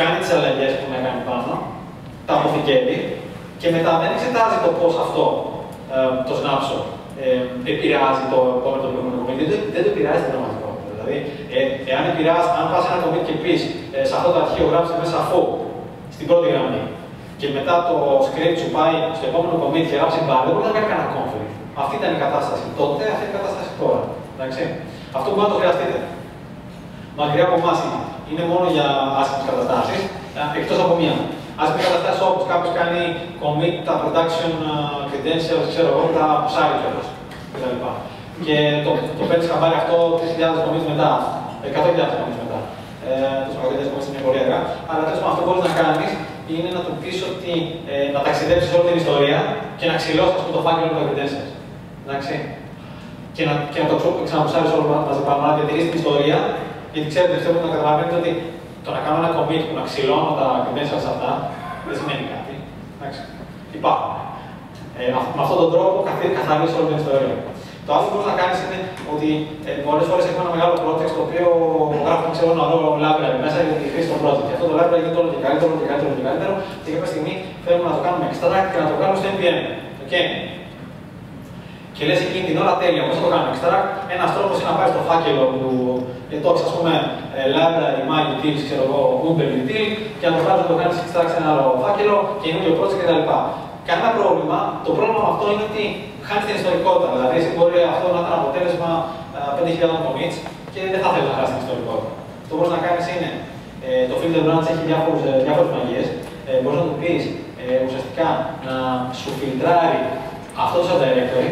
κάνει τις αλλαγές που να κάνει πάνω, τα αποθηκεύει και μετά δεν εξετάζει το πώς αυτό το συνάψο επηρεάζει το επόμενο το commit. Δεν το επηρεάζει την πραγματικότητα. Δηλαδή, εάν επηρεάζει, αν πας ένα commit και πεις σε αυτό το αρχείο γράψτε μέσα αφού στην πρώτη γραμμή και μετά το script σου πάει στο επόμενο commit και γράψει πάλι, δεν μπορεί να κάνει κανένα conflict. Αυτή ήταν η κατάσταση τότε, αυτή είναι η κατάσταση τώρα. Εντάξει. Αυτό μπορεί να το χρειαστείτε. Μακριά από εμάς είναι μόνο για άσχημες καταστάσεις, εκτός από μία. Άσχημες καταστάσεις όπως κάποιος κάνει commit τα production credentials, ξέρω εγώ, τα ψάρια κτλ. Και το παίρνεις χαμπάρι αυτό 3.000 commits μετά, 100.000 commits μετά. Τους 100.000 commits είναι πολύ αργά. Αλλά τέλος πάντων αυτό που μπορείς να κάνεις είναι να του πεις ότι να ταξιδέψεις όλη την ιστορία και να ξυλώσεις το φάκελο των credentials. Εντάξει. Και να το ξαναψάρεις όλο μαζί πάνω, να διατηρήσεις την ιστορία, γιατί ξέρετε, πιστεύω να καταλαβαίνετε ότι το να κάνω ένα commit που να ξυλώνω τα credentials σε αυτά δεν σημαίνει κάτι. Εντάξει. Υπάρχουν. Με αυτόν τον τρόπο καθαρίζεις όλη την ιστορία. Το άλλο που μπορείς να κάνεις είναι ότι πολλές φορές έχουμε ένα μεγάλο project το οποίο γράφουμε ξέρω ένα ρόλο library μέσα για τη χρήση των project. Και αυτό το library γίνεται όλο και καλύτερο, όλο και καλύτερο, όλο και καλύτερο. Και κάποια στιγμή θέλουμε να το κάνουμε extract και να το κάνουμε στο NPM. Okay. Και λες εκείνη την ώρα τέλεια, πώς θα το κάνουμε extract. Ένας τρόπος είναι να πάρεις το φάκελο του α πούμε library, my utils, ξέρω εγώ, Google util και να το πάρεις να το κάνεις extract σε ένα άλλο φάκελο, καινούριο project κτλ. Κανένα πρόβλημα. Το πρόβλημα αυτό είναι ότι χάνεις την ιστορικότητα. Δηλαδή, εσύ μπορεί αυτό να ήταν αποτέλεσμα 5.000 commits και δεν θα θέλεις να χάσεις την ιστορικότητα. Το που μπορείς να κάνεις είναι το filter branch έχει διάφορες μαγείες. Μπορείς να του πεις ουσιαστικά να σου φιλτράρει αυτό το directory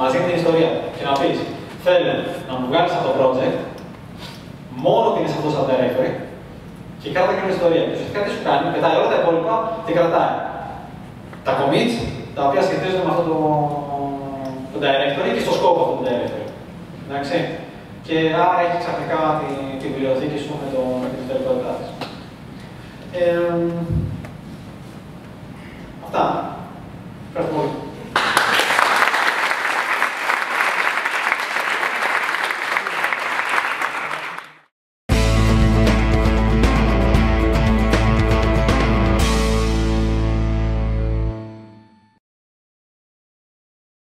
μαζί με την ιστορία και να πεις θέλω να μου βγάλεις αυτό το project μόνο ότι είναι σε αυτό το directory και κράτα και την ιστορία. Και ουσιαστικά τι σου κάνει, πετάει όλα τα υπόλοιπα και κρατάει. Τα commits, τα οποία σχετίζονται με αυτό το directory και στο σκόπο αυτό το directory. Εντάξει. Και άρα έχει ξαφνικά τη βιβλιοθήκη σου με την ιστορικότητά της. Αυτά. Ευχαριστώ πολύ.